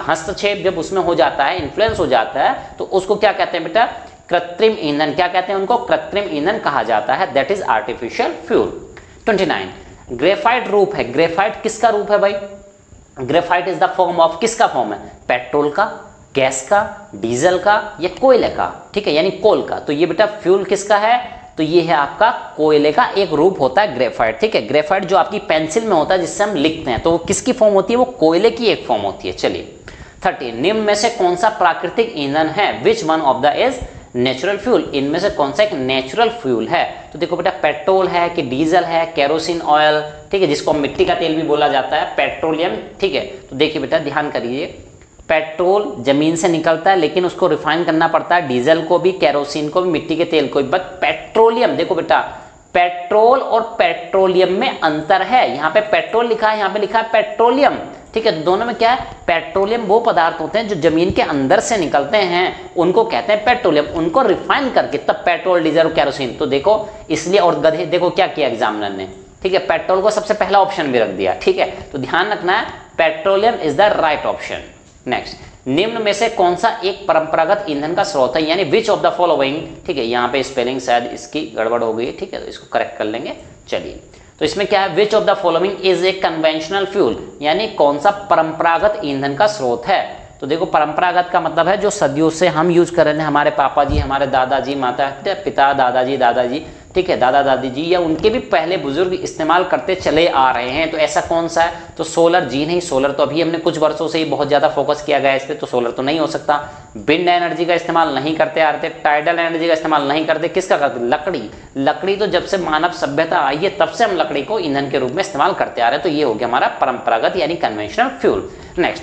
हस्तक्षेप जब उसमें हो जाता है, इन्फ्लुएंस हो जाता है, तो उसको क्या कहते हैं बेटा? कृत्रिम ईंधन, क्या कहते हैं उनको? कृत्रिम ईंधन कहा जाता है, दैट इज आर्टिफिशियल फ्यूल। उनतीस ग्रेफाइट रूप है। ग्रेफाइट किसका रूप है भाई? Graphite is the form of, किसका फॉर्म है? पेट्रोल का, गैस का, डीजल का या कोयले का, ठीक है, यानी कोल का। तो ये बेटा फ्यूल किसका है? तो ये है आपका कोयले का एक रूप होता है ग्रेफाइट, ठीक है। ग्रेफाइट जो आपकी पेंसिल में होता है जिससे हम लिखते हैं, तो वो किसकी फॉर्म होती है? वो कोयले की एक फॉर्म होती है। चलिए तीस निम्न में से कौन सा प्राकृतिक ईंधन है? Which one of the is natural fuel. इनमें से कौन सा एक नेचुरल फ्यूल है? तो देखो बेटा पेट्रोल है कि डीजल है, केरोसिन ऑयल, ठीक है, जिसको मिट्टी का तेल भी बोला जाता है, पेट्रोलियम, ठीक है। तो देखिए बेटा ध्यान करिए, पेट्रोल जमीन से निकलता है लेकिन उसको रिफाइन करना पड़ता है, डीजल को भी, केरोसिन को भी, मिट्टी के तेल को भी। बट पेट्रोलियम, देखो बेटा पेट्रोल और पेट्रोलियम में अंतर है। यहाँ पे पेट्रोल लिखा है, यहाँ पे लिखा है पेट्रोलियम, ठीक है। दोनों में क्या है? पेट्रोलियम वो पदार्थ होते हैं जो जमीन के अंदर से निकलते हैं, उनको कहते हैं पेट्रोलियम, उनको रिफाइन करके तब पेट्रोल, डीजल, केरोसिन। तो देखो इसलिए, और गधे देखो क्या किया एग्जामिनर ने, ठीक है, पेट्रोल को सबसे पहला ऑप्शन भी रख दिया, ठीक है। तो ध्यान रखना है petroleum is the right option. Next, निम्न में से कौन सा एक परंपरागत ईंधन का स्रोत है? यानी विच ऑफ द फॉलोइंग, ठीक है, यहाँ पे स्पेलिंग शायद इसकी गड़बड़ हो गई, ठीक है, तो इसको करेक्ट कर लेंगे। चलिए तो इसमें क्या है? Which of the following is a conventional fuel, यानी कौन सा परंपरागत ईंधन का स्रोत है। तो देखो परंपरागत का मतलब है जो सदियों से हम यूज कर रहे हैं, हमारे पापा जी, हमारे दादाजी, माता पिता, दादाजी दादाजी ठीक है, दादा दादी जी या उनके भी पहले बुजुर्ग इस्तेमाल करते चले आ रहे हैं। तो ऐसा कौन सा है? तो सोलर जी नहीं, सोलर तो अभी हमने कुछ वर्षों से ही बहुत ज़्यादा फोकस किया गया है इस पर, तो सोलर तो नहीं हो सकता। विंड एनर्जी का इस्तेमाल नहीं करते आ रहे थे, टाइडल एनर्जी का इस्तेमाल नहीं करते, किसका करते? लकड़ी। लकड़ी तो जब से मानव सभ्यता आई है तब से हम लकड़ी को ईंधन के रूप में इस्तेमाल करते आ रहे हैं। तो ये हो गया हमारा परंपरागत यानी conventional fuel. Next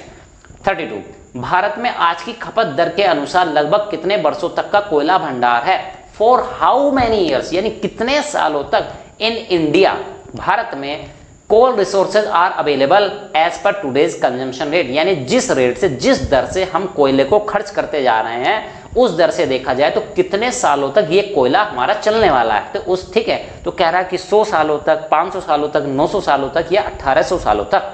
thirty two Bharat में आज की खपत दर के अनुसार लगभग कितने वर्षों तक का कोयला भंडार है? फॉर हाउ मैनी ईयर्स, यानी कितने सालों तक इन इंडिया, भारत में coal resources are available as per today's consumption rate, यानी जिस रेट से, जिस दर से हम कोयले को खर्च करते जा रहे हैं उस दर से देखा जाए तो कितने सालों तक ये कोयला हमारा चलने वाला है। तो उस, ठीक है, तो कह रहा है कि सौ सालों तक, पाँच सौ सालों तक, नौ सौ सालों तक या अठारह सौ सालों तक,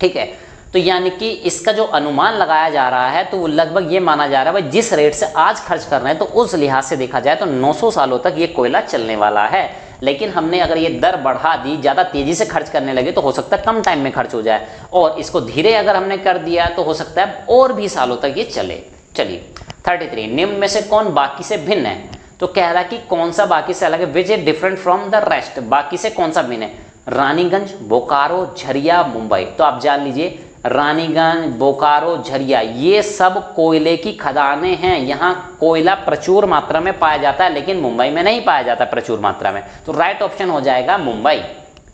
ठीक है। तो यानी कि इसका जो अनुमान लगाया जा रहा है तो वो लगभग ये माना जा रहा है भाई जिस रेट से आज खर्च कर रहे हैं तो उस लिहाज से देखा जाए तो नौ सौ सालों तक ये कोयला चलने वाला है। लेकिन हमने अगर ये दर बढ़ा दी, ज़्यादा तेज़ी से खर्च करने लगे तो हो सकता है कम टाइम में खर्च हो जाए, और इसको धीरे अगर हमने कर दिया तो हो सकता है और भी सालों तक ये चले। चलिए थर्टी थ्री निम्न में से कौन बाकी से भिन्न है? तो कह रहा है कि कौन सा बाकी से अलग है, which is different from the rest, बाकी से कौन सा भिन्न है? रानीगंज, बोकारो, झरिया, मुंबई। तो आप जान लीजिए रानीगंज, बोकारो, झरिया ये सब कोयले की खदानें हैं, यहाँ कोयला प्रचुर मात्रा में पाया जाता है लेकिन मुंबई में नहीं पाया जाता प्रचुर मात्रा में। तो राइट ऑप्शन हो जाएगा मुंबई।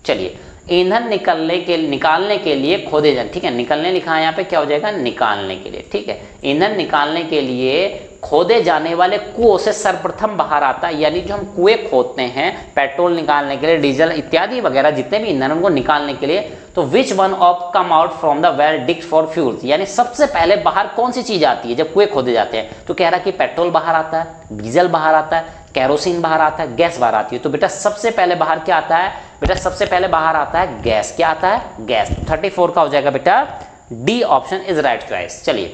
चलिए ईंधन निकलने के निकालने के लिए खोदे जाने, ठीक है, निकलने लिखा है यहाँ पे, क्या हो जाएगा? निकालने के लिए, ठीक है, ईंधन निकालने के लिए खोदे जाने वाले कुओं से सर्वप्रथम बाहर आता है, यानी जो हम कुएं खोदते हैं पेट्रोल निकालने के लिए, डीजल इत्यादि वगैरह जितने भी ईंधन उनको निकालने के लिए। तो which one of come out from the well digged for fuels, यानी सबसे पहले बाहर कौन सी चीज आती है जब कुएं खोदे जाते हैं? तो कह रहा है कि पेट्रोल बाहर आता है, डीजल बाहर आता है, केरोसिन बाहर आता है, गैस बाहर आती है। तो बेटा सबसे पहले बाहर क्या आता है? बेटा सबसे पहले बाहर आता है गैस। क्या आता है? गैस। थर्टी फोर का हो जाएगा बेटा D option is right choice. चलिए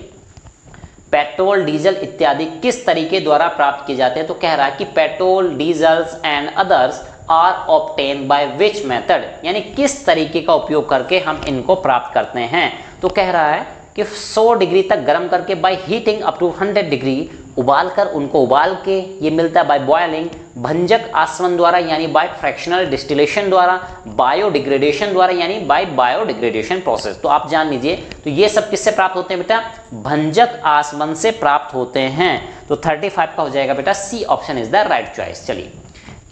पेट्रोल, डीजल इत्यादि किस तरीके द्वारा प्राप्त किए जाते हैं? तो कह रहा है कि petrol, diesels and others are obtain by which method, यानी किस तरीके का उपयोग करके हम इनको प्राप्त करते हैं। तो कह रहा है कि सौ डिग्री तक गर्म करके, by heating up to hundred degree उबाल कर, उनको उबाल के ये मिलता है, बाय बॉयलिंग भंजक आसवन द्वारा यानी बाय फ्रैक्शनल डिस्टिलेशन द्वारा, बायोडिग्रेडेशन द्वारा यानी बाय बायोडिग्रेडेशन प्रोसेस। तो आप जान लीजिए तो ये सब किससे प्राप्त होते हैं बेटा? भंजक आसवन से प्राप्त होते हैं। तो पैंतीस का हो जाएगा बेटा C option is the right choice. चलिए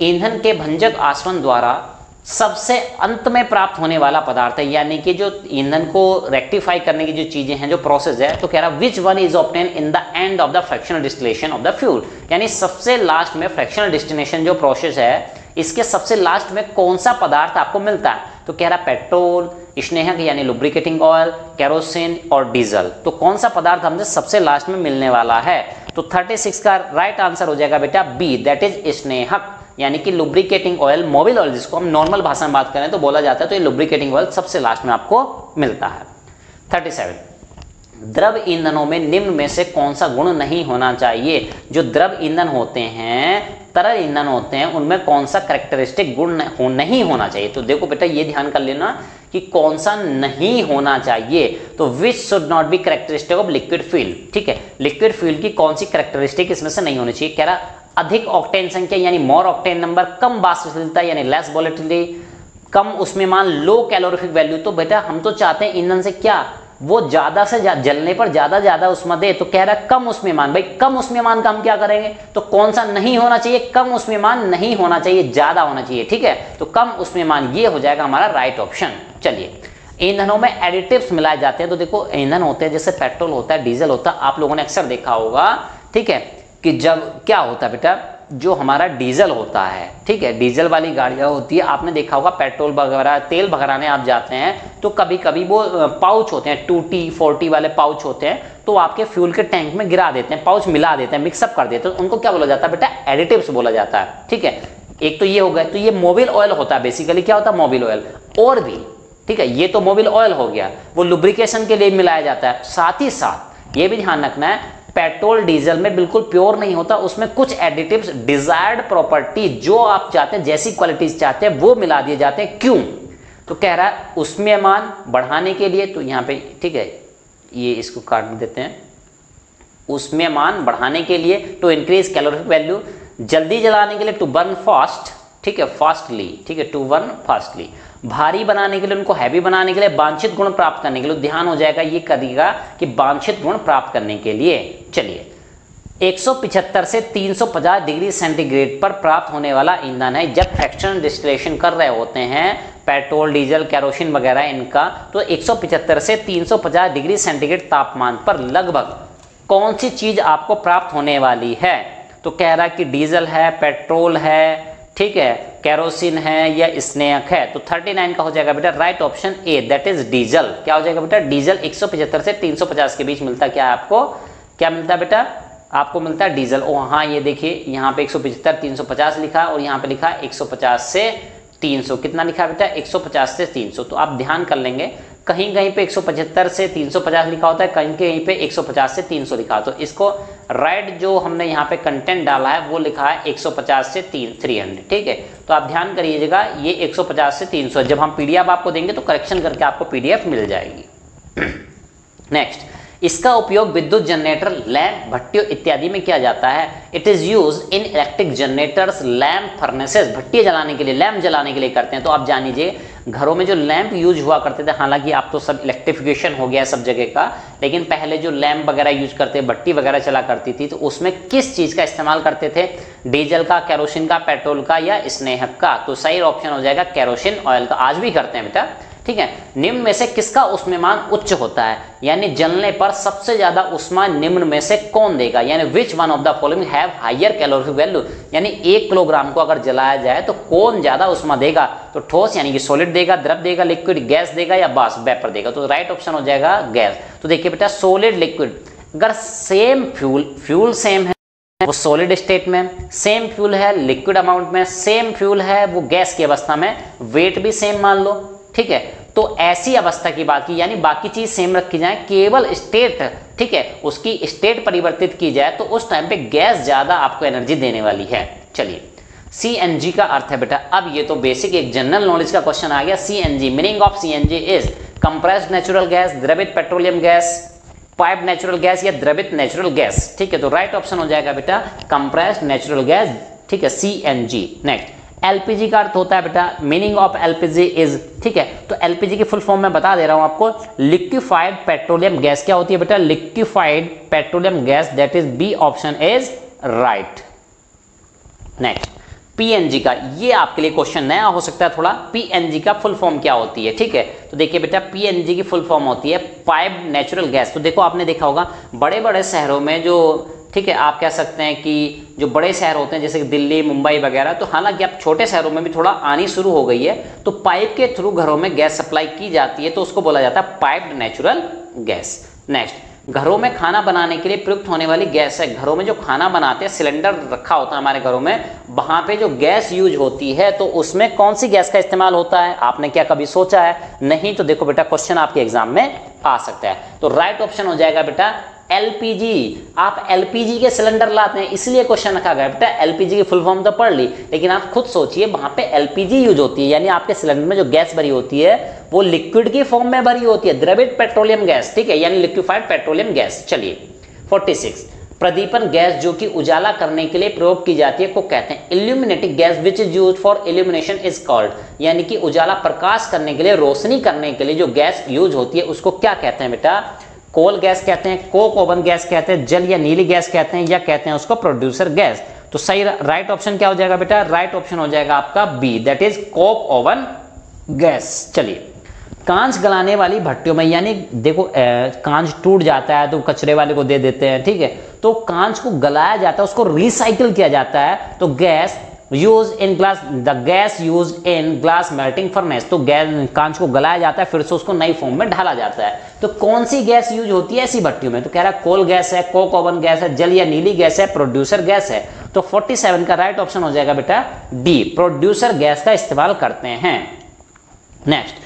ईंधन के भंजक आसवन द्वारा सबसे अंत में प्राप्त होने वाला पदार्थ है, यानी कि जो ईंधन को रेक्टिफाई करने की जो चीजें हैं, जो प्रोसेस है। तो कह रहा है which one is obtain in the end of the fractional distillation of the fuel, यानी सबसे लास्ट में फ्रैक्शनल डिस्टिलेशन जो प्रोसेस है इसके सबसे लास्ट में कौन सा पदार्थ आपको मिलता है? तो कह रहा है पेट्रोल, स्नेहक यानी लुब्रिकेटिंग ऑयल, केरोसिन और डीजल। तो कौन सा पदार्थ हमसे सबसे लास्ट में मिलने वाला है? तो छत्तीस का राइट आंसर हो जाएगा बेटा बी, दैट इज स्नेहक, यानी कि लुब्रिकेटिंग ऑयल, मोबिल ऑयल जिसको हम नॉर्मल भाषा में बात करें तो बोला जाता है। तो ये लुब्रिकेटिंग ऑयल सबसे लास्ट में आपको मिलता है। सैंतीस द्रव ईंधनों में निम्न में से कौन सा गुण नहीं होना चाहिए? जो द्रव ईंधन होते हैं, तरल ईंधन होते हैं, उनमें कौन सा करेक्टरिस्टिक गुण नहीं होना चाहिए? तो देखो बेटा ये ध्यान कर लेना कि कौन सा नहीं होना चाहिए। तो which should not be characteristic of liquid fuel, ठीक है, लिक्विड फ्यूल की कौन सी करेक्टरिस्टिक इसमें से नहीं होनी चाहिए? कह रहा अधिक ऑक्टेन संख्या यानी मोर ऑक्टेन नंबर, कम वाष्पशीलता यानी लेस वोलेटिलिटी, कम उसमें मान लो कैलोरिफिक वैल्यू। तो बेटा हम तो चाहते हैं ईंधन से क्या वो ज्यादा से ज्यादा जलने पर ज्यादा ज्यादा उष्मा दे। तो कह रहा है कम उष्मीय मान, भाई कम उष्मीय मान का हम क्या करेंगे? तो कौन सा नहीं होना चाहिए? कम उष्मीय मान नहीं होना चाहिए, ज्यादा होना चाहिए, ठीक है। तो कम उष्मीय मान ये हो जाएगा हमारा राइट ऑप्शन। चलिए ईंधनों में एडिटिव्स मिलाए जाते हैं। तो देखो ईंधन होते हैं जैसे पेट्रोल होता है, डीजल होता है, आप लोगों ने अक्सर देखा होगा, ठीक है, कि जब क्या होता है बेटा, जो हमारा डीजल होता है, ठीक है, डीजल वाली गाड़ियाँ होती है, आपने देखा होगा पेट्रोल वगैरह तेल भराने आप जाते हैं तो कभी कभी वो पाउच होते हैं टूटी फोर्टी वाले पाउच होते हैं, तो आपके फ्यूल के टैंक में गिरा देते हैं, पाउच मिला देते हैं, मिक्सअप कर देते हैं, उनको क्या बोला जाता है बेटा? एडिटिव्स बोला जाता है, ठीक है। एक तो ये हो गया, तो ये मोबिल ऑयल होता है, बेसिकली क्या होता है मोबिल ऑयल, और भी, ठीक है, ये तो मोबिल ऑयल हो गया, वो लुब्रिकेशन के लिए मिलाया जाता है। साथ ही साथ ये भी ध्यान रखना है पेट्रोल डीजल में बिल्कुल प्योर नहीं होता, उसमें कुछ एडिटिव्स डिजायर्ड प्रॉपर्टी जो आप चाहते हैं, जैसी क्वालिटीज चाहते हैं, वो मिला दिए जाते हैं। क्यों? तो कह रहा है उसमें मान बढ़ाने के लिए, तो यहाँ पे ठीक है ये इसको काट देते हैं, उसमें मान बढ़ाने के लिए, टू इंक्रीज कैलोरिफिक वैल्यू, जल्दी जलाने के लिए, टू बर्न फास्ट, ठीक है, फास्टली, ठीक है, टू बर्न फास्टली, भारी बनाने के लिए, उनको हैवी बनाने के लिए, वांछित गुण प्राप्त करने के लिए। ध्यान हो जाएगा ये करेगा कि वांछित गुण प्राप्त करने के लिए। चलिए एक सौ पचहत्तर से तीन सौ पचास डिग्री सेंटीग्रेड पर प्राप्त होने वाला ईंधन है। जब फ्रैक्शन डिस्टिलेशन कर रहे होते हैं पेट्रोल डीजल केरोसिन वगैरह इनका, तो एक सौ पचहत्तर से तीन सौ पचास डिग्री सेंटीग्रेड तापमान पर लगभग कौन सी चीज आपको प्राप्त होने वाली है? तो कह रहा कि डीजल है, पेट्रोल है, ठीक है, कैरोसिन है या स्नेहक है। तो उनतालीस का हो जाएगा बेटा right option A, that is diesel. क्या हो जाएगा बेटा? डीजल। एक सौ पचहत्तर से तीन सौ पचास के बीच मिलता क्या है आपको? क्या मिलता है बेटा? आपको मिलता है डीजल। ओ हाँ, ये देखिए यहाँ पे एक सौ पचहत्तर तीन सौ पचास लिखा और यहाँ पे लिखा एक सौ पचास से तीन सौ, कितना लिखा बेटा? एक सौ पचास से तीन सौ। तो आप ध्यान कर लेंगे, कहीं कहीं पे एक सौ पचहत्तर से तीन सौ पचास लिखा होता है, कहीं कहीं पे एक सौ पचास से तीन सौ लिखा होता है। तो इसको राइट जो हमने यहाँ पे कंटेंट डाला है वो लिखा है एक सौ पचास से तीन सौ, ठीक है। तो आप ध्यान करिएगा ये एक सौ पचास से तीन सौ, जब हम पीडीएफ आपको देंगे तो करेक्शन करके आपको पीडीएफ मिल जाएगी। नेक्स्ट, इसका उपयोग विद्युत जनरेटर, लैम्प, भट्टियों इत्यादि में किया जाता है। It is use in electric generators, lamp, furnaces, भट्टियां जलाने के लिए, लैम्प जलाने के लिए करते हैं। तो आप जान लीजिए घरों में जो लैम्प यूज हुआ करते थे, हालांकि आप तो सब इलेक्ट्रिफिकेशन हो गया है सब जगह का, लेकिन पहले जो लैम्प वगैरह यूज करते, भट्टी वगैरह चला करती थी, तो उसमें किस चीज का इस्तेमाल करते थे? डीजल का, केरोसिन का, पेट्रोल का या स्नेहक का? तो सही ऑप्शन हो जाएगा केरोसिन ऑयल का। आज भी करते हैं बेटा, ठीक है। निम्न में से किसका उष्मीयमान उच्च होता है, यानी जलने पर सबसे ज्यादा उष्मा निम्न में से कौन देगा, यानी which one of the following have higher calorie value, यानी एक किलोग्राम को अगर जलाया जाए तो कौन ज्यादा उष्मा देगा? तो ठोस यानी कि सॉलिड देगा, द्रव देगा, लिक्विड गैस देगा या वाष्प वेपर देगा? तो राइट ऑप्शन हो जाएगा गैस। तो देखिए बेटा सॉलिड लिक्विड, अगर सेम फ्यूल फ्यूल सेम है वो सॉलिड स्टेट में, सेम फ्यूल है लिक्विड अमाउंट में, सेम फ्यूल है वो गैस की अवस्था में, वेट भी सेम मान लो, ठीक है, तो ऐसी अवस्था की बात की, यानी बाकी चीज सेम रखी जाए, केवल स्टेट, ठीक है, उसकी स्टेट परिवर्तित की जाए, तो उस टाइम पे गैस ज्यादा आपको एनर्जी देने वाली है। चलिए सीएनजी का अर्थ है बेटा, अब ये तो बेसिक एक जनरल नॉलेज का क्वेश्चन आ गया। CNG, meaning of CNG is compressed natural gas, द्रवित petroleum gas, pipe natural gas या द्रवित नेचुरल गैस, ठीक है। तो राइट ऑप्शन हो जाएगा बेटा कंप्रेस्ड नेचुरल गैस, ठीक है, सीएनजी। नेक्स्ट, एलपीजी का अर्थ होता है बेटा, मीनिंग ऑफ एलपीजी इज, ठीक है, तो एलपीजी की फुल फॉर्म मैं बता दे रहा हूं आपको, लिक्विफाइड पेट्रोलियम गैस। क्या होती है बेटा? Liquefied petroleum gas, that is B option is right. Next, PNG का, ये आपके लिए क्वेश्चन नया हो सकता है थोड़ा, पीएनजी का फुल फॉर्म क्या होती है, ठीक है। तो देखिए बेटा पीएनजी की फुल फॉर्म होती है पाइप नेचुरल गैस। तो देखो आपने देखा होगा बड़े बड़े शहरों में जो, ठीक है, आप कह सकते हैं कि जो बड़े शहर होते हैं जैसे कि दिल्ली, मुंबई वगैरह, तो हालांकि अब छोटे शहरों में भी थोड़ा आनी शुरू हो गई है, तो पाइप के थ्रू घरों में गैस सप्लाई की जाती है, तो उसको बोला जाता है पाइप्ड नेचुरल गैस। नेक्स्ट, घरों में खाना बनाने के लिए प्रयुक्त होने वाली गैस है। घरों में जो खाना बनाते हैं, सिलेंडर रखा होता है हमारे घरों में, वहां पे जो गैस यूज होती है तो उसमें कौन सी गैस का इस्तेमाल होता है? आपने क्या कभी सोचा है? नहीं तो देखो बेटा, क्वेश्चन आपके एग्जाम में आ सकता है। तो राइट ऑप्शन हो जाएगा बेटा एलपीजी। आप एलपीजी के सिलेंडर लाते हैं इसलिए क्वेश्चन रखा गया। बेटा एलपीजी की फुल फॉर्म तो पढ़ ली, लेकिन आप खुद सोचिए वहां पे एलपीजी यूज होती है, यानी आपके सिलेंडर में जो गैस भरी होती है वो लिक्विड की फॉर्म में भरी होती है, द्रवित पेट्रोलियम गैस, ठीक है, यानी लिक्विफाइड पेट्रोलियम गैस। चलिए छियालीस, प्रदीपन गैस जो कि उजाला करने के लिए प्रयोग की जाती है को कहते हैं illuminating gas, which is use for illumination is called, यानी कि उजाला प्रकाश करने के लिए, रोशनी करने के लिए जो गैस यूज होती है उसको क्या कहते हैं बेटा? कोल गैस कहते हैं, कोक ओवन गैस कहते हैं, जल या नीली गैस कहते हैं, या कहते हैं उसको प्रोड्यूसर गैस। तो सही राइट ऑप्शन क्या हो जाएगा बेटा? राइट ऑप्शन हो जाएगा आपका B, that is coke oven gas. चलिए, कांच गलाने वाली भट्टियों में, यानी देखो कांच टूट जाता है तो कचरे वाले को दे देते हैं, ठीक है, तो कांच को गलाया जाता है, उसको रिसाइकिल किया जाता है। तो gas use in glass, the gas use in glass melting furnace, तो गैस कांच को गलाया जाता है फिर से उसको नई फॉर्म में ढाला जाता है। तो कौन सी गैस यूज होती है ऐसी भट्टियों में? तो कह रहा है कोल गैस है, कोक ओवन गैस है, जल या नीली गैस है, प्रोड्यूसर गैस है। तो सैंतालीस का राइट ऑप्शन हो जाएगा बेटा डी, प्रोड्यूसर गैस का इस्तेमाल करते हैं। नेक्स्ट,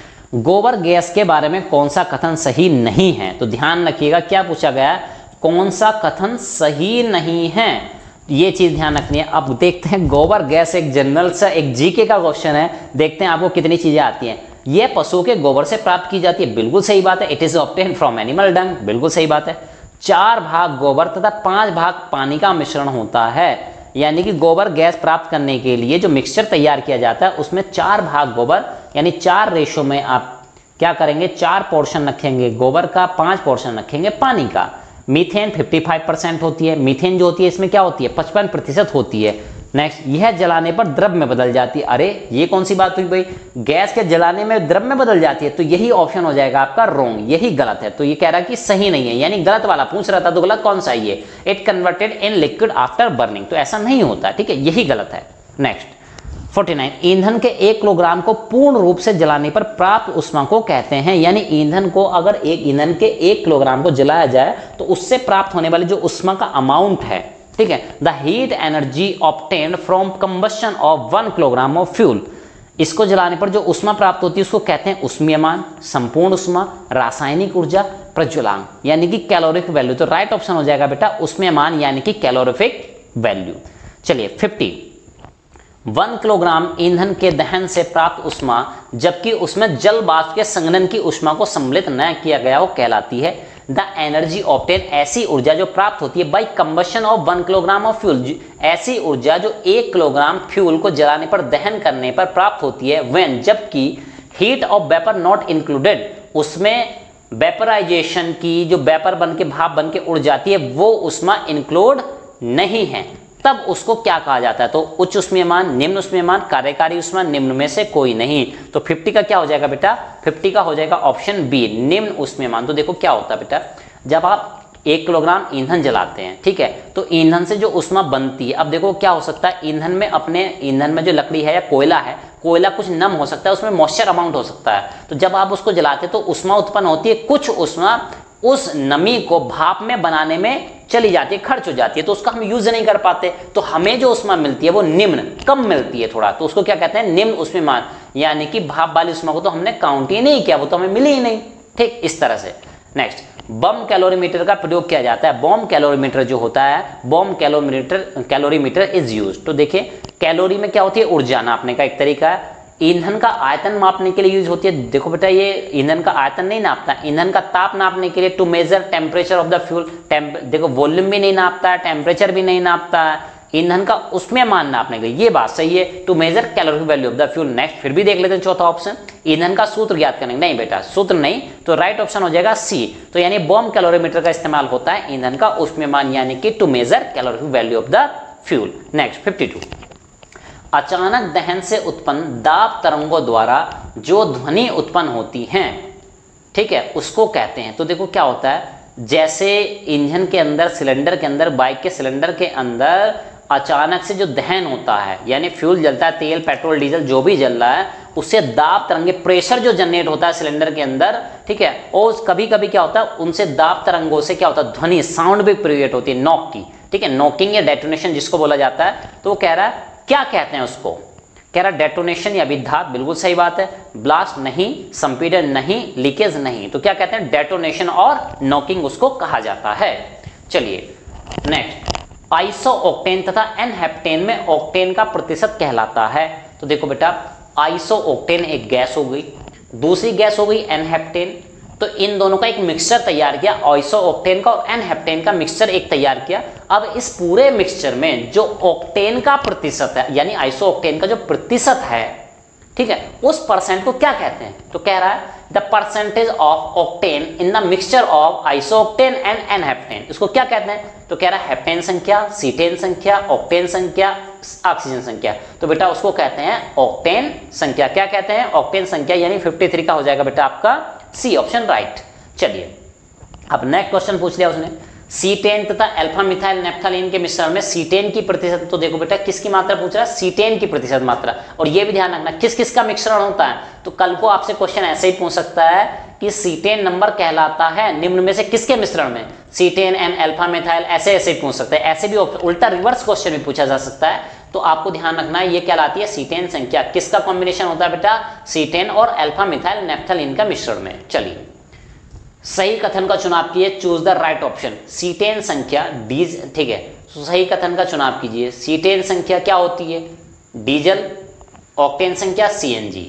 गोबर गैस के बारे में कौन सा कथन सही नहीं है? तो ध्यान रखिएगा क्या पूछा गया है, कौन सा कथन सही नहीं है, ये चीज ध्यान रखनी है। अब देखते हैं, गोबर गैस एक जनरल सा एक जीके का क्वेश्चन है, देखते हैं आपको कितनी चीजें आती हैं। ये पशु के गोबर से प्राप्त की जाती है, बिल्कुल सही बात है। It is obtain from animal dung, बिल्कुल सही बात है। चार भाग गोबर तथा पांच भाग पानी का मिश्रण होता है, यानी कि गोबर गैस प्राप्त करने के लिए जो मिक्सचर तैयार किया जाता है उसमें चार भाग गोबर, यानी चार रेशो में आप क्या करेंगे, चार पोर्शन रखेंगे गोबर का, पांच पोर्शन रखेंगे पानी का। मीथेन पचपन परसेंट होती है, मीथेन जो होती है इसमें क्या होती है, पचपन प्रतिशत होती है। नेक्स्ट, यह जलाने पर द्रव में बदल जाती है। अरे ये कौन सी बात हुई भाई, गैस के जलाने में द्रव में बदल जाती है, तो यही ऑप्शन हो जाएगा आपका रॉन्ग, यही गलत है। तो ये कह रहा है कि सही नहीं है, यानी गलत वाला पूछ रहा था तो गलत कौन सा है ये, it converted in liquid after burning, तो ऐसा नहीं होता, ठीक है, यही गलत है। नेक्स्ट उनचास, ईंधन के एक किलोग्राम को पूर्ण रूप से जलाने पर प्राप्त ऊष्मा को कहते हैं, यानी ईंधन को अगर एक ईंधन के एक किलोग्राम को जलाया जाए तो उससे प्राप्त होने वाली जो ऊष्मा का अमाउंट है, ठीक है, the heat energy obtained from combustion of one kilogram of fuel, इसको जलाने पर जो ऊष्मा प्राप्त होती है उसको कहते हैं ऊष्मीयमान, संपूर्ण ऊष्मा, रासायनिक ऊर्जा, प्रज्वलांक, यानी कि कैलोरिफिक वैल्यू। तो राइट ऑप्शन हो जाएगा बेटा ऊष्मीयमान, यानी कि कैलोरिफिक वैल्यू। चलिए पचास, वन किलोग्राम ईंधन के दहन से प्राप्त ऊष्मा जबकि उसमें जल वाष्प के संघनन की ऊष्मा को सम्मिलित न किया गया वो कहलाती है। द एनर्जी ऑब्टेन, ऐसी ऊर्जा जो प्राप्त होती है by combustion of one kilogram of fuel, ऐसी ऊर्जा जो एक किलोग्राम फ्यूल को जलाने पर दहन करने पर प्राप्त होती है, व्हेन, जबकि heat of vapour not included, उसमें वेपराइजेशन की जो वेपर बन के भाप बन के उड़ जाती है वो ऊष्मा इंक्लूड नहीं है, तब उसको क्या कहा जाता है? तो उच्च ऊष्मीयमान, निम्न ऊष्मीयमान, कार्यकारी ऊष्मा, निम्न में से कोई नहीं। तो पचास का क्या हो जाएगा बेटा, पचास का हो जाएगा ऑप्शन बी, निम्न ऊष्मीयमान। तो देखो क्या होता है बेटा, जब आप एक किलोग्राम ईंधन जलाते हैं, ठीक है, तो ईंधन से जो ऊष्मा बनती है, अब देखो क्या हो सकता है, ईंधन में अपने ईंधन में जो लकड़ी है या कोयला है, कोयला कुछ नम हो सकता है, उसमें मॉइस्चर अमाउंट हो सकता है, तो जब आप उसको जलाते हैं तो ऊष्मा उत्पन्न होती है, कुछ ऊष्मा उस नमी को भाप में बनाने में चली जाती है, खर्च हो जाती है, तो उसका हम यूज नहीं कर पाते, तो हमें जो ऊष्मा मिलती है वो निम्न, कम मिलती है थोड़ा, तो उसको क्या कहते हैं, निम्न ऊष्मीयमान, यानी कि भाप वाली ऊष्मा को तो हमने काउंट ही नहीं किया, वो तो हमें मिली ही नहीं, ठीक, इस तरह से। नेक्स्ट, बम कैलोरीमीटर का प्रयोग किया जाता है, बॉम्ब कैलोरीमीटर जो होता है, bomb calorimeter calorimeter is use. तो देखिए कैलोरी में क्या होती है, ऊर्जा नापने का एक तरीका है, ईंधन का आयतन मापने के लिए यूज होती है, देखो बेटा ये ईंधन का आयतन नहीं नापता, ईंधन का ताप नापने के लिए, to measure temperature of the fuel, देखो वॉल्यूम भी नहीं नापता है, टेम्परेचर भी नहीं नापता है, ईंधन का उसमें मान नापने के लिए, ये बात सही है, to measure calorie value of the fuel. Next, फिर भी देख लेते हैं चौथा ऑप्शन, ईंधन का सूत्र ज्ञात करेंगे, नहीं बेटा सूत्र नहीं, तो राइट ऑप्शन हो जाएगा सी, तो यानी बॉम्ब कैलोरीमीटर का इस्तेमाल होता है ईंधन का उसमें, यानी कि to measure calorie value of the fuel. Next बावन, अचानक दहन से उत्पन्न दाब तरंगों द्वारा जो ध्वनि उत्पन्न होती हैं, ठीक है, उसको कहते हैं। तो देखो क्या होता है, जैसे इंजन के अंदर, सिलेंडर के अंदर, बाइक के सिलेंडर के अंदर अचानक से जो दहन होता है, यानी फ्यूल जलता है, तेल पेट्रोल डीजल जो भी जल रहा है उससे दाब तरंगे, प्रेशर जो जनरेट होता है सिलेंडर के अंदर, ठीक है, और कभी कभी क्या होता है उनसे दाब तरंगों से क्या होता है ध्वनि साउंड भी क्रिएट होती है, नॉक की, ठीक है, नॉकिंग या डेटोनेशन जिसको बोला जाता है। तो वो कह रहा है क्या कहते हैं उसको, कह रहा डेटोनेशन या विधात, बिल्कुल सही बात है, ब्लास्ट नहीं, संपीड़न नहीं, लीकेज नहीं, तो क्या कहते हैं डेटोनेशन और नॉकिंग उसको कहा जाता है। चलिए नेक्स्ट, आइसो ऑक्टेन तथा एनहेप्टेन में ऑक्टेन का प्रतिशत कहलाता है। तो देखो बेटा आइसो ऑक्टेन एक गैस हो गई, दूसरी गैस हो गई एनहेप्टेन, तो इन दोनों का एक मिक्सचर तैयार किया, आइसो ऑक्टेन का और एनहेप्टेन का मिक्सचर एक तैयार किया। अब इस पूरे मिक्सचर में जो ऑक्टेन का प्रतिशत है यानी आइसो ऑक्टेन का जो प्रतिशत है, ठीक है, उस परसेंट को क्या कहते हैं, तो कह रहा है the percentage of octane in the mixture of iso octane and n heptane, इसको क्या कहते हैं, तो कह रहा है हेप्टेन संख्या, सीटेन संख्या, ऑक्टेन संख्या, ऑक्सीजन संख्या, तो बेटा उसको कहते हैं ऑक्टेन संख्या। क्या कहते हैं, ऑक्टेन संख्या, यानी तिरेपन का हो जाएगा बेटा आपका सी ऑप्शन राइट। चलिए अब नेक्स्ट क्वेश्चन पूछ लिया उसने, सीटेन तथा अल्फा मिथाइल नेफ्थलीन के मिश्रण में सीटेन की प्रतिशत, तो देखो बेटा किसकी मात्रा पूछ रहा है, सीटेन की प्रतिशत मात्रा, और ये भी ध्यान रखना किस किस का मिश्रण होता है, तो कल को आपसे क्वेश्चन ऐसे ही पूछ सकता है कि सीटेन नंबर कहलाता है निम्न में से किसके मिश्रण में, सीटेन एंड अल्फा मिथाइल, ऐसे ऐसे ही पूछ सकता है, ऐसे भी उल्टा रिवर्स क्वेश्चन भी पूछा जा सकता है। तो आपको ध्यान रखना है ये कहलाती है सीटेन संख्या, किसका कॉम्बिनेशन होता है बेटा, सीटेन और अल्फा मिथाइल नेफ्थलीन का मिश्रण में। चलिए सही कथन का चुनाव कीजिए, choose the right option, cetane संख्या डीज, ठीक है, सही कथन का चुनाव कीजिए, सीटेन संख्या क्या होती है, डीजल, ऑक्टेन संख्या सीएनजी।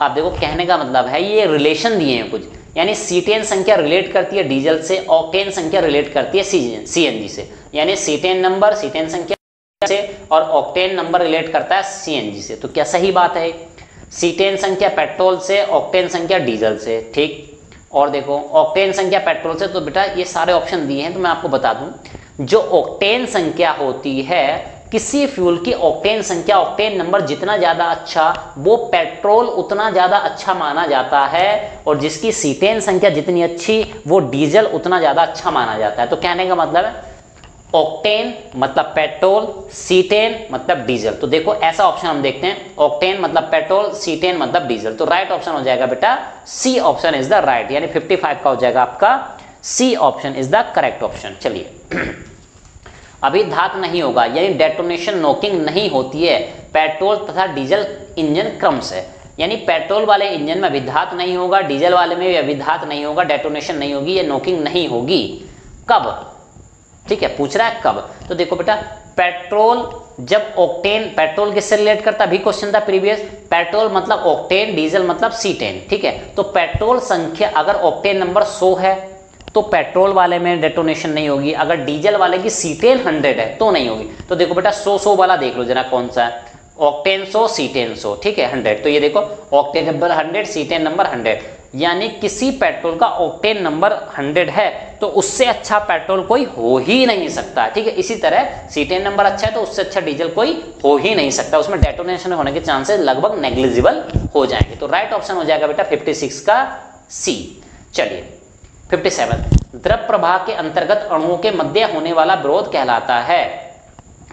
आप देखो कहने का मतलब है ये रिलेशन दिए हैं कुछ, यानी सीटेन संख्या रिलेट करती है डीजल से, ऑक्टेन संख्या रिलेट करती है सीएनजी से, यानी सीटेन नंबर सीटेन संख्या से और ऑक्टेन नंबर रिलेट करता है सीएनजी से, तो क्या सही बात है, सीटेन संख्या पेट्रोल से, ऑक्टेन संख्या डीजल से, ठीक, और देखो ऑक्टेन संख्या पेट्रोल से, तो बेटा ये सारे ऑप्शन दिए हैं। तो मैं आपको बता दूं जो ऑक्टेन संख्या होती है किसी फ्यूल की, ऑक्टेन संख्या ऑक्टेन नंबर जितना ज़्यादा अच्छा वो पेट्रोल उतना ज़्यादा अच्छा माना जाता है, और जिसकी सीटेन संख्या जितनी अच्छी वो डीजल उतना ज़्यादा अच्छा माना जाता है। तो कहने का मतलब है ऑक्टेन मतलब पेट्रोल, सीटेन मतलब डीजल, तो देखो ऐसा ऑप्शन हम देखते हैं, ऑक्टेन मतलब पेट्रोल, सीटेन मतलब डीजल, तो राइट ऑप्शन हो जाएगा बेटा C option is the right, यानी पचपन का हो जाएगा आपका C option is the correct option. चलिए अभी धात नहीं होगा यानी डेटोनेशन नॉकिंग नहीं होती है पेट्रोल तथा डीजल इंजन क्रम से, यानी पेट्रोल वाले इंजन में अभिधात नहीं होगा, डीजल वाले में भी अभिधात नहीं होगा, डेटोनेशन नहीं होगी या नॉकिंग नहीं होगी। कब, ठीक है, पूछ रहा है कब, तो देखो बेटा पेट्रोल जब ऑक्टेन, पेट्रोल किससे रिलेट करता है, अभी क्वेश्चन था प्रीवियस, पेट्रोल मतलब ऑक्टेन, डीजल मतलब सीटेन, ठीक है, तो पेट्रोल संख्या अगर ऑक्टेन नंबर सौ है तो पेट्रोल वाले में डेटोनेशन नहीं होगी, अगर डीजल वाले की सीटेन हंड्रेड है तो नहीं होगी। तो देखो बेटा सौ सौ वाला देख लो जरा कौन सा है, ऑक्टेन सौ सीटेन सौ, ठीक है, हंड्रेड, तो ये देखो octane number hundred, cetane number hundred, यानी किसी पेट्रोल का ऑक्टेन नंबर हंड्रेड है तो उससे अच्छा पेट्रोल कोई हो ही नहीं सकता, ठीक है, इसी तरह सीटेन नंबर अच्छा है तो उससे अच्छा डीजल कोई हो ही नहीं सकता, उसमें डेटोनेशन होने के चांसेस लगभग नेग्लिजिबल हो जाएंगे। तो राइट ऑप्शन हो जाएगा बेटा छप्पन का सी। चलिए सत्तावन, द्रव प्रवाह के अंतर्गत अणुओं के मध्य होने वाला विरोध कहलाता है,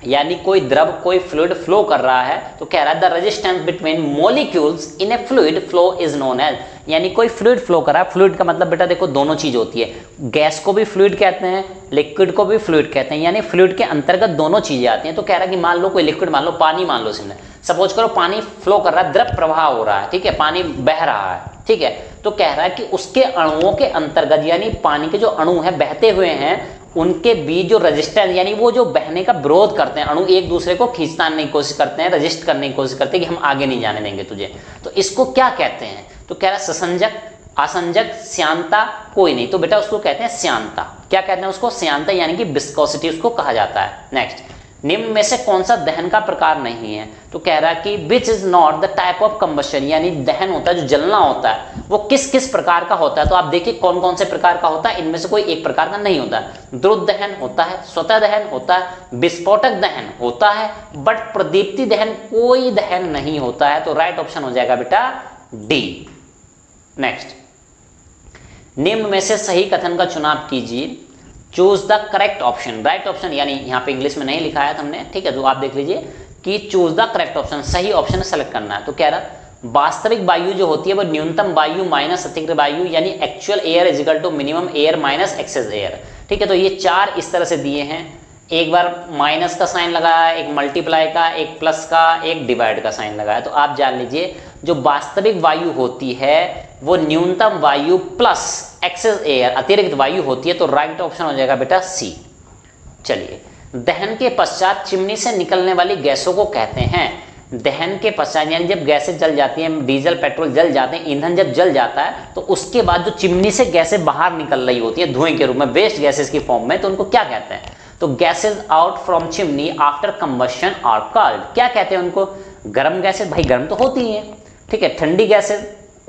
यानी कोई द्रव कोई फ्लूइड फ्लो कर रहा है तो कह रहा है the resistance between molecules in a fluid flow is known as, यानी कोई फ्लूइड फ्लो कर रहा है, फ्लूइड का मतलब बेटा देखो दोनों चीज होती है, गैस को भी फ्लूइड कहते हैं, लिक्विड को भी फ्लूइड कहते हैं, यानी फ्लूइड के अंतर्गत दोनों चीजें आती हैं। तो कह रहा है कि मान लो कोई लिक्विड, मान लो पानी, मान लो इसमें सपोज करो पानी फ्लो कर रहा है, द्रव प्रवाह हो रहा है, ठीक है, पानी बह रहा है, ठीक है, तो कह रहा है कि उसके अणुओं के अंतर्गत यानी पानी के जो अणु है बहते हुए हैं उनके बीच जो रेजिस्टेंस यानी वो जो बहने का विरोध करते हैं, अणु एक दूसरे को खींचताने की कोशिश करते हैं, रजिस्ट करने की कोशिश करते हैं कि हम आगे नहीं जाने देंगे तुझे, तो इसको क्या कहते हैं, तो कह रहा है ससंजक, असंजक, श्यांता, कोई नहीं, तो बेटा उसको कहते हैं श्यांता। क्या कहते हैं उसको, श्यांता, यानी कि विस्कोसिटी उसको कहा जाता है। नेक्स्ट, निम्न में से कौन सा दहन का प्रकार नहीं है, तो कह रहा है कि which is not the type of combustion, यानी दहन होता है जो जलना होता है वो किस किस प्रकार का होता है, तो आप देखिए कौन कौन से प्रकार का होता है, इनमें से कोई एक प्रकार का नहीं होता, द्रुत दहन होता है, स्वतः दहन होता है, विस्फोटक दहन होता है, बट प्रदीप्ति दहन कोई दहन नहीं होता है, तो राइट ऑप्शन हो जाएगा बेटा डी। नेक्स्ट, निम्न में से सही कथन का चुनाव कीजिए, choose the correct option, right option, यानी यहाँ पे इंग्लिश में नहीं लिखा है हमने, ठीक है, तो आप देख लीजिए कि चूज द करेक्ट ऑप्शन, सही ऑप्शन सेलेक्ट करना है। तो कह रहा वास्तविक वायु जो होती है वो न्यूनतम वायु माइनस अतिरिक्त वायु यानी actual air is equal to minimum air minus excess air. ठीक है, तो ये चार इस तरह से दिए हैं। एक बार माइनस का साइन लगाया, एक मल्टीप्लाई का, एक प्लस का, एक डिवाइड का साइन लगाया। तो आप जान लीजिए जो वास्तविक वायु होती है वो न्यूनतम वायु प्लस एक्सेस एयर अतिरिक्त वायु होती है। तो राइट ऑप्शन हो जाएगा बेटा सी। चलिए, दहन के पश्चात चिमनी से निकलने वाली गैसों को कहते हैं। दहन के पश्चात यानी जब गैसें जल जाती हैं, डीजल पेट्रोल जल जाते हैं, ईंधन जब जल जाता है तो उसके बाद जो चिमनी से गैसें बाहर निकल रही होती है धुएं के रूप में, वेस्ट गैसेस की फॉर्म में, तो उनको क्या कहते हैं? तो gases out from chimney after combustion are called, क्या कहते हैं उनको? गर्म गैसेज, भाई गर्म तो होती ही है, ठीक है, ठंडी गैसेज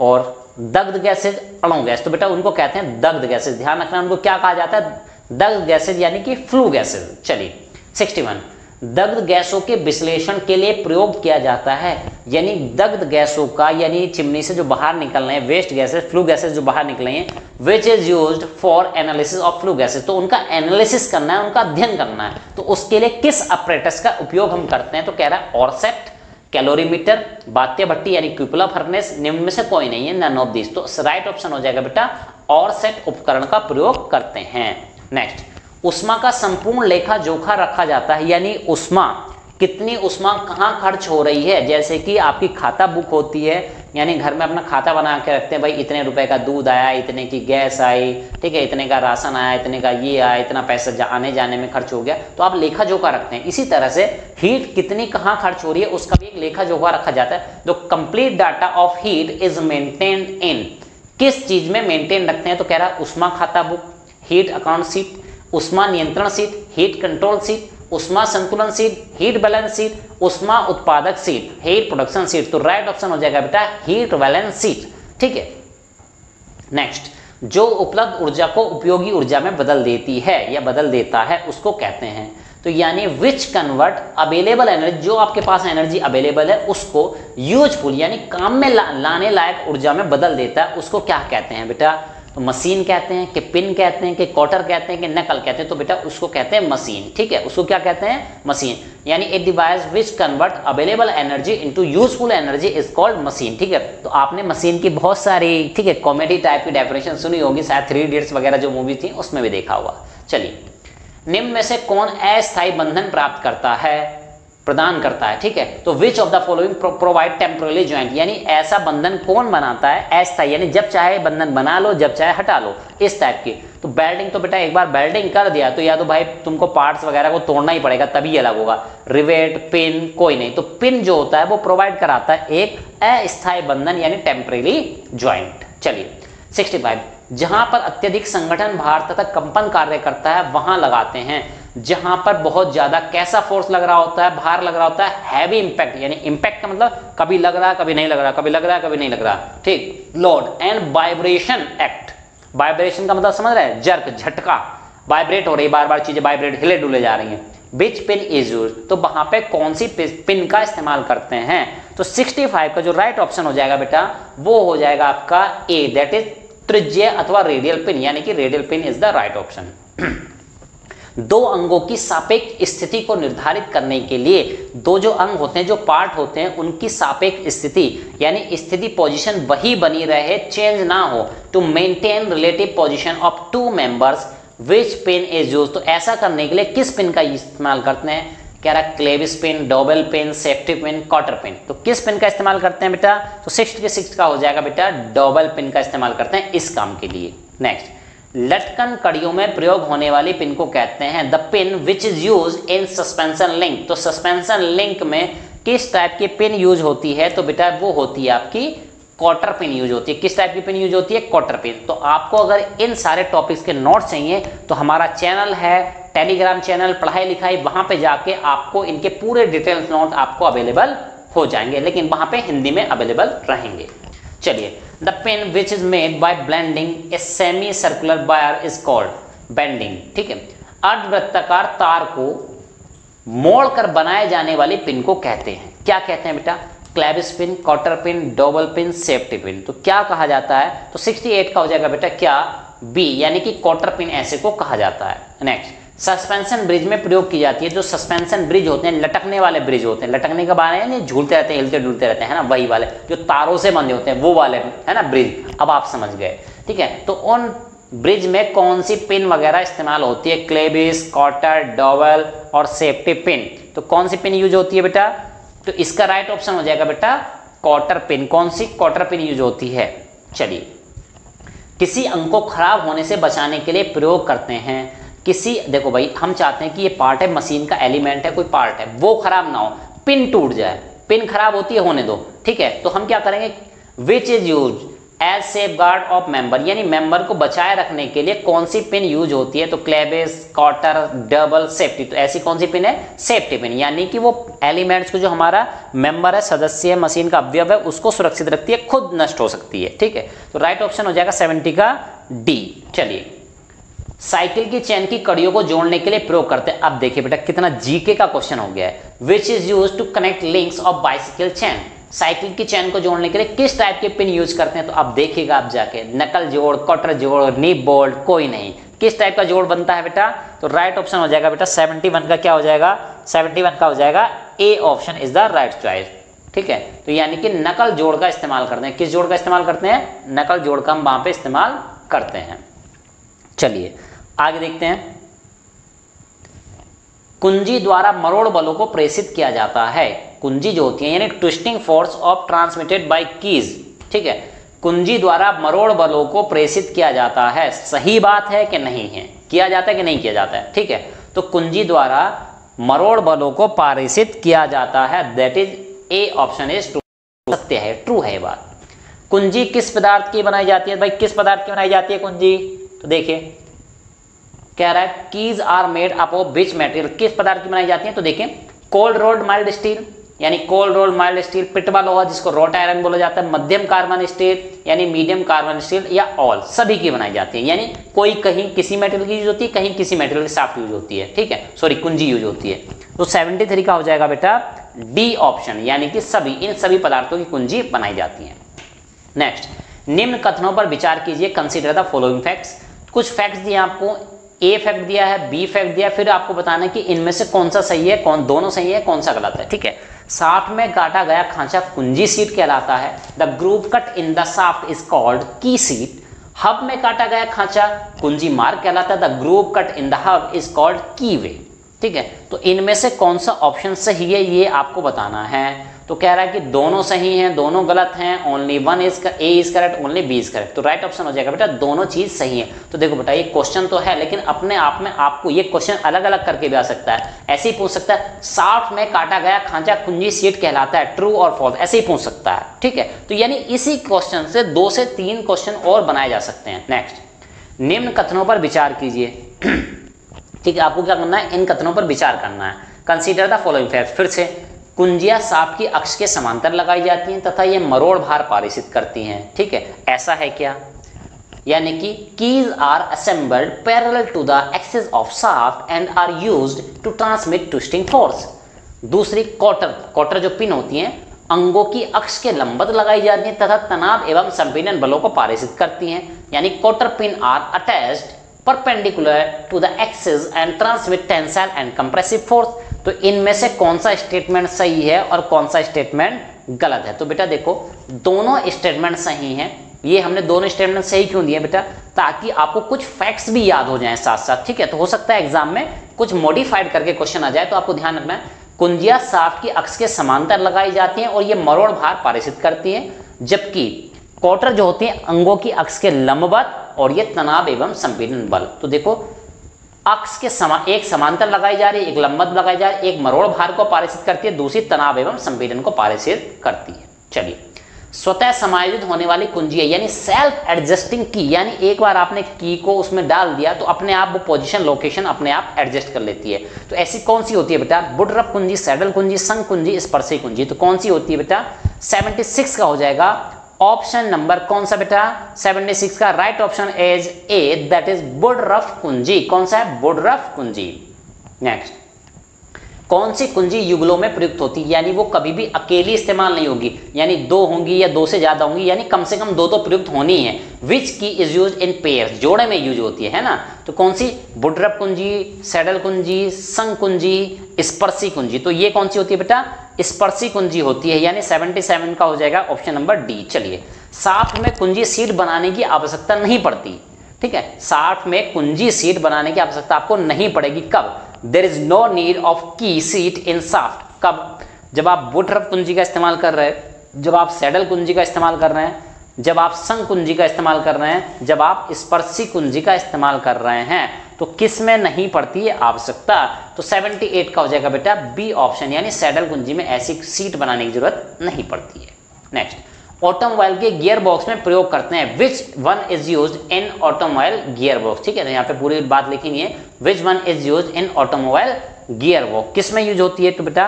और दग्ध गैसेज, अणु गैस, तो बेटा उनको कहते हैं दग्ध गैसेज। ध्यान रखना उनको क्या कहा जाता है, दग्ध गैसेज यानी कि फ्लू गैसेज। चलिए इकसठ, दग्ध गैसों के विश्लेषण के लिए प्रयोग किया जाता है, यानी दग्ध गैसों का यानी चिमनी से जो बाहर निकल रहे हैं वेस्ट गैसेज, फ्लू गैसेज जो बाहर निकले हैं, which is used for analysis of flue gases, तो उनका एनालिसिस करना है, उनका अध्ययन करना है, तो उसके लिए किस अपरेटस का उपयोग हम करते हैं? तो कह रहा है ऑरसेट, कैलोरीमीटर, बात्य भट्टी यानी क्यूपुला फर्नेस, निम्न में से कोई नहीं है, नन ऑफ दिस। तो राइट ऑप्शन हो जाएगा बेटा ऑरसेट उपकरण का प्रयोग करते हैं। नेक्स्ट, उष्मा का संपूर्ण लेखा जोखा रखा जाता है, यानी उष्मा कितनी उष्मा कहाँ खर्च हो रही है, जैसे कि आपकी खाता बुक होती है, यानी घर में अपना खाता बना के रखते हैं, भाई इतने रुपए का दूध आया, इतने की गैस आई, ठीक है, इतने का राशन आया, इतने का ये आया, इतना पैसा जा, आने जाने में खर्च हो गया, तो आप लेखा जोखा रखते हैं। इसी तरह से हीट कितनी कहाँ खर्च हो रही है उसका भी एक लेखा जोखा रखा जाता है। तो complete data of heat is maintained in, किस चीज में मेंटेन रखते हैं? तो कह रहा है उष्मा खाता बुक, हीट अकाउंट शीट, उष्मा नियंत्रण शीट, हीट कंट्रोल शीट, उष्मा संतुलन शीट, हीट बैलेंस शीट, उष्मा उत्पादक शीट, हीट प्रोडक्शन शीट। तो राइट ऑप्शन हो जाएगा बेटा हीट बैलेंस शीट। ठीक है, नेक्स्ट, जो उपलब्ध ऊर्जा को उपयोगी ऊर्जा में बदल देती है या बदल देता है उसको कहते हैं। तो यानी विच कन्वर्ट अवेलेबल एनर्जी, जो आपके पास एनर्जी अवेलेबल है उसको यूजफुल यानी काम में ला, लाने लायक ऊर्जा में बदल देता है उसको क्या कहते हैं बेटा? तो मशीन कहते हैं कि पिन कहते हैं कि क्वार्टर कहते हैं कि नकल कहते हैं? तो बेटा उसको कहते हैं मशीन। ठीक है, उसको क्या कहते हैं? मशीन, यानी a device which convert available energy into useful energy is called machine. ठीक है, तो आपने मशीन की बहुत सारी, ठीक है, कॉमेडी टाइप की डेफिनेशन सुनी होगी, शायद थ्री इडियट्स वगैरह जो मूवी थी उसमें भी देखा हुआ। चलिए, निम्न में से कौन अस्थायी बंधन प्राप्त करता है, प्रदान करता है? ठीक है, तो which of the following provide temporarily joint, यानी ऐसा बंधन कौन बनाता है अस्थायी, यानी जब चाहे बंधन बना लो जब चाहे हटा लो, इस टाइप की। तो बेल्डिंग, तो बेटा एक बार बेल्डिंग कर दिया तो या तो भाई तुमको पार्ट्स वगैरह को तोड़ना ही पड़ेगा तभी ये अलग होगा। रिवेट, पिन, कोई नहीं, तो पिन जो होता है वो प्रोवाइड कराता है एक अस्थायी बंधन यानी टेम्परेली ज्वाइंट। चलिए पैंसठ, जहां पर अत्यधिक संगठन भार तथा कंपन कार्य करता है वहां लगाते हैं। जहां पर बहुत ज्यादा कैसा फोर्स लग रहा होता है, भार लग रहा होता है, हैवी इंपैक्ट, यानी इंपैक्ट का मतलब कभी लग रहा कभी नहीं लग रहा, कभी लग रहा कभी नहीं लग रहा, ठीक। Load and vibration act, vibration का मतलब समझ रहे हैं, जर्क, झटका, वाइब्रेट हो रही, बार बार चीजें वाइब्रेट, हिले डुले जा रही है। विच पिन इज यूज्ड, तो वहां पे कौन सी पिन का इस्तेमाल करते हैं? तो पैंसठ का जो राइट ऑप्शन हो जाएगा बेटा वो हो जाएगा आपका ए, दैट इज त्रिज्य अथवा रेडियल पिन, यानी कि radial pin is the right option. दो अंगों की सापेक्ष स्थिति को निर्धारित करने के लिए, दो जो अंग होते हैं, जो पार्ट होते हैं, उनकी सापेक्ष स्थिति यानी स्थिति पोजीशन वही बनी रहे, चेंज ना हो, to maintain relative position of two members which pin is used, तो ऐसा करने के लिए किस पिन का इस्तेमाल करते हैं? कह रहा है clevis pin, double pin, safety pin, quarter pin, तो किस पिन का इस्तेमाल करते हैं बेटा? तो सिक्स के सिक्स का हो जाएगा बेटा डबल पिन का इस्तेमाल करते हैं इस काम के लिए। नेक्स्ट, लटकन कड़ियों में प्रयोग होने वाली पिन को कहते हैं? The pin which is use in suspension link, तो सस्पेंशन लिंक में किस टाइप की पिन यूज होती है? तो बेटा वो होती है आपकी क्वार्टर पिन यूज होती है। किस टाइप की पिन यूज होती है? Quarter pin. तो आपको अगर इन सारे टॉपिक्स के नोट चाहिए तो हमारा चैनल है टेलीग्राम चैनल पढ़ाई लिखाई, वहां पे जाके आपको इनके पूरे डिटेल्स नोट आपको अवेलेबल हो जाएंगे, लेकिन वहां पे हिंदी में अवेलेबल रहेंगे। चलिए, the pen which is made by blending a semi circular wire is called bending. ठीक है, अर्धवृत्ताकार तार को मोड़कर बनाए जाने वाली पिन को कहते हैं? क्या कहते हैं बेटा? Clevis pin, quarter pin, double pin, safety pin, तो क्या कहा जाता है? तो अड़सठ का हो जाएगा बेटा क्या, बी, यानी कि क्वार्टर पिन ऐसे को कहा जाता है। नेक्स्ट, सस्पेंशन ब्रिज में प्रयोग की जाती है। जो सस्पेंशन ब्रिज होते हैं, लटकने वाले ब्रिज होते हैं, लटकने के बारे में झूलते रहते हैं, हिलते डुलते रहते हैं, है ना, वही वाले जो तारों से बंधे होते हैं, वो वाले, है ना, ब्रिज। अब आप समझ गए, ठीक है। तो उन ब्रिज में कौन सी पिन वगैरह इस्तेमाल होती है? क्लेविस, कॉटर, डॉवल और सेफ्टी पिन। तो कौन सी पिन यूज होती है बेटा? तो इसका राइट ऑप्शन हो जाएगा बेटा कॉटर पिन। कौन सी कॉटर पिन यूज होती है? चलिए, किसी अंग को खराब होने से बचाने के लिए प्रयोग करते हैं। किसी, देखो भाई, हम चाहते हैं कि ये पार्ट है, मशीन का एलिमेंट है, कोई पार्ट है, वो खराब ना हो, पिन टूट जाए, पिन खराब होती है, होने दो, ठीक है। तो हम क्या करेंगे? Which is use as safe guard of member, यानी मेंबर को बचाए रखने के लिए कौन सी पिन यूज होती है? तो क्लेविस, कॉटर, डबल, सेफ्टी। तो ऐसी कौन सी पिन है? सेफ्टी पिन, यानी कि वो एलिमेंट्स को, जो हमारा मेंबर है, सदस्य है, मशीन का अवयव है, उसको सुरक्षित रखती है, खुद नष्ट हो सकती है, ठीक है। तो राइट ऑप्शन हो जाएगा सेवेंटी का डी। चलिए, साइकिल की चैन की कड़ियों को जोड़ने के लिए प्रयोग करते हैं। अब देखिए बेटा, कितना जीके का क्वेश्चन हो गया है। Which is use to connect links of bicycle chain, cycle की चैन को जोड़ने के लिए किस टाइप के पिन यूज करते हैं? तो आप देखिएगा, आप जाके नकल जोड़, कटर जोड़, नीब बोल्ट, कोई नहीं, किस टाइप का जोड़ बनता है बेटा? तो राइट ऑप्शन हो जाएगा बेटा इकहत्तर का, क्या हो जाएगा? इकहत्तर का हो जाएगा A option is the right choice, ठीक है। तो यानी कि नकल जोड़ का इस्तेमाल करते हैं। किस जोड़ का इस्तेमाल करते हैं? नकल जोड़ का हम वहां पर इस्तेमाल करते हैं। चलिए आगे देखते हैं। कुंजी द्वारा मरोड़ बलों को प्रेषित किया जाता है। कुंजी जो होती है, यानी twisting force of transmitted by keys, ठीक है। कुंजी द्वारा मरोड़ बलों को प्रेषित किया जाता है, सही बात है कि नहीं है? किया जाता है कि नहीं किया जाता है, ठीक है। तो कुंजी द्वारा मरोड़ बलों को प्रेषित किया जाता है, that is A option is true, सत्य है, ट्रू है बात। कुंजी किस पदार्थ की बनाई जाती है? भाई किस पदार्थ की बनाई जाती है कुंजी? तो देखिए कह रहा है keys are made up of which material, किस पदार्थ की बनाई जाती है? तो देखें कोल्ड रोल्ड माइल्ड स्टील, यानी कोल्ड रोल्ड माइल्ड स्टील, पिटवा लोहा जिसको रोट आयरन बोला जाता है, मध्यम कार्बन स्टील यानी मीडियम कार्बन स्टील, या ऑल, सभी की बनाई जाती है। यानी कोई कहीं किसी मेटेरियल की यूज होती है, कहीं किसी मेटेरियल की साफ यूज होती है, ठीक है, सॉरी कुंजी यूज होती है। तो सेवेंटी थ्री का हो जाएगा बेटा डी ऑप्शन, यानी कि सभी, इन सभी पदार्थों की कुंजी बनाई जाती है। नेक्स्ट, निम्न कथनों पर विचार कीजिए, कंसीडर द फॉलोइंग फैक्ट्स। कुछ फैक्ट्स दिए आपको, ए फैक्ट दिया है, बी फैक्ट दिया, फिर आपको बताना है कि इनमें से कौन सा सही है, कौन दोनों सही है, कौन सा गलत है, ठीक है। साफ्ट में काटा गया खांचा कुंजी सीट कहलाता है। The groove cut in the shaft is called key seat. Hub में काटा गया खांचा कुंजी मार्ग कहलाता है। The groove cut in the hub is called key way, ठीक है। तो इनमें से कौन सा ऑप्शन सही है, ये आपको बताना है। तो कह रहा है कि दोनों सही हैं, दोनों गलत हैं, only one is A is correct, only B is correct. तो राइट ऑप्शन हो जाएगा बेटा दोनों चीज सही है। तो देखो बेटा, ये क्वेश्चन तो है, लेकिन अपने आप में आपको ये क्वेश्चन अलग अलग करके भी आ सकता है। ऐसे ही पूछ सकता है, साफ्ट में काटा गया खांचा कुंजी सीट कहलाता है, ट्रू और फॉल्स, ऐसे ही पूछ सकता है, ठीक है। तो यानी इसी क्वेश्चन से दो से तीन क्वेश्चन और बनाए जा सकते हैं। नेक्स्ट, निम्न कथनों पर विचार कीजिए, ठीक है। आपको क्या करना है? इन कथनों पर विचार करना है। कंसीडर द फॉलोइंग फैक्ट्स, फिर से कुंजियां सांप की अक्ष के समांतर लगाई जाती हैं तथा ये मरोड़ भार पारिषित करती हैं, ठीक है, ऐसा है क्या? यानी कि keys are assembled parallel to the axis of shaft and are used to transmit twisting force. दूसरी कॉटर, कॉटर जो पिन होती हैं, अंगों की अक्ष के लंबवत लगाई जाती हैं तथा तनाव एवं संपीड़न बलों को पारिषित करती हैं। यानी cotter pin are attached perpendicular to the axis and transmit tensile and compressive force. तो इनमें से कौन सा स्टेटमेंट सही है और कौन सा स्टेटमेंट गलत है? तो बेटा देखो, दोनों स्टेटमेंट सही हैं। ये हमने दोनों स्टेटमेंट सही क्यों दिए बेटा? ताकि आपको कुछ फैक्ट्स भी याद हो जाएं साथ साथ, ठीक है। तो हो सकता है एग्जाम में कुछ मॉडिफाइड करके क्वेश्चन आ जाए, तो आपको ध्यान रखना है। कुंजियां साफ्ट की अक्ष के समांतर लगाई जाती हैं और ये मरोड़ भार पारिषित करती हैं, जबकि कॉटर जो होती है अंगों की अक्ष के लंबवत और ये तनाव एवं संपीड़न बल। तो देखो, अक्ष के समा एक समांतर लगाई जा रही है, एक लंबवत लगाई जा रही है, एक मरोड़ भार को पारिषित करती है, दूसरी तनाव एवं संपीड़न को पारिषित करती है। चलिए, स्वतः समायोजित होने वाली कुंजी है, यानी सेल्फ एडजस्टिंग की, यानी एक बार आपने की को उसमें डाल दिया तो अपने आप वो पोजीशन, लोकेशन अपने आप एडजस्ट कर लेती है। तो ऐसी कौन सी होती है बेटा? बुडरप कुंजी, सैडल कुंजी, संघ कुंजी, स्पर्शी कुंजी। तो कौन सी होती है बेटा? सेवेंटी सिक्स का हो जाएगा ऑप्शन नंबर कौन सा बेटा? सेवेंटी सिक्स का right option is A, that is Woodruff कुंजी। कौन सा है? बुडरफ कुंजी। नेक्स्ट, कौन सी कुंजी युगलों में प्रयुक्त होती, यानी वो कभी भी अकेली इस्तेमाल नहीं होगी, यानी दो होंगी या दो से ज्यादा होंगी, यानी कम से कम दो तो प्रयुक्त होनी है। विच की इज यूज इन पेयर, जोड़े में यूज होती है, है ना। तो कौन सी, बुडरप कुंजी, सैडल कुंजी, संग कुंजी, स्पर्शी कुंजी, तो ये कौन सी होती है बेटा, स्पर्शी कुंजी होती है, यानी सतहत्तर का हो जाएगा ऑप्शन नंबर डी। चलिए, साठ में कुंजी सीट बनाने की आवश्यकता नहीं पड़ती, ठीक है, साठ में कुंजी सीट बनाने की आवश्यकता आपको नहीं पड़ेगी। कब, there is no need of key seat in shaft, कब, जब आप बुटरफ कुंजी का इस्तेमाल कर रहे हैं, जब आप सैडल कुंजी का इस्तेमाल कर रहे हैं, जब आप संग कुंजी का इस्तेमाल कर रहे हैं, जब आप स्पर्शी कुंजी का इस्तेमाल कर रहे हैं, तो किस में नहीं पड़ती है आवश्यकता। तो अठहत्तर का हो जाएगा बेटा बी ऑप्शन, यानी सैडल कुंजी में ऐसी सीट बनाने की जरूरत नहीं पड़ती है। नेक्स्ट, ऑटोमोबाइल के गियर बॉक्स में प्रयोग करते हैं, which one is use in automobile gear box, ठीक है, तो यहाँ पे पूरी बात लिखनी है, which one is use in automobile gear box, किस में यूज होती है। तो बेटा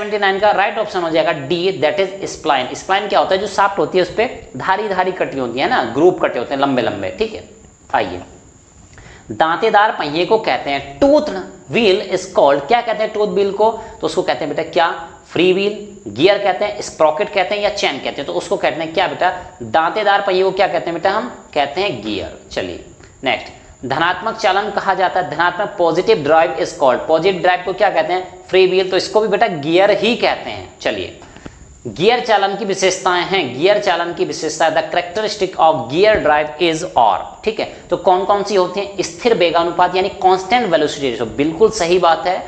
उन्यासी का राइट ऑप्शन हो जाएगा D, that is spline. Spline क्या होता है, जो साफ्ट होती है उस पर धारी धारी कटी होती है ना, ग्रुप कटे होते हैं लंबे लंबे, ठीक है। आइए, दांतेदार पहिए को कहते हैं, टूथ व्हील इज कॉल्ड, क्या कहते हैं टूथ व्हील को, तो उसको कहते हैं बेटा क्या, फ्री व्हील, गियर कहते हैं, स्प्रॉकेट कहते हैं या चैन कहते हैं, तो उसको कहते हैं क्या बेटा, दांतेदार पहिए को क्या कहते हैं बेटा, हम कहते हैं गियर। चलिए नेक्स्ट, धनात्मक चालन कहा जाता है, धनात्मक positive drive is called, positive drive को क्या कहते हैं, फ्री व्हील, तो इसको भी बेटा गियर ही कहते हैं। चलिए, गियर चालन की विशेषताएं हैं, गियर चालन की विशेषता, the characteristic of gear drive is और, ठीक है, तो कौन कौन सी होती है, स्थिर वेगानुपात यानी कांस्टेंट वेलोसिटी रेशो, बिल्कुल सही बात है,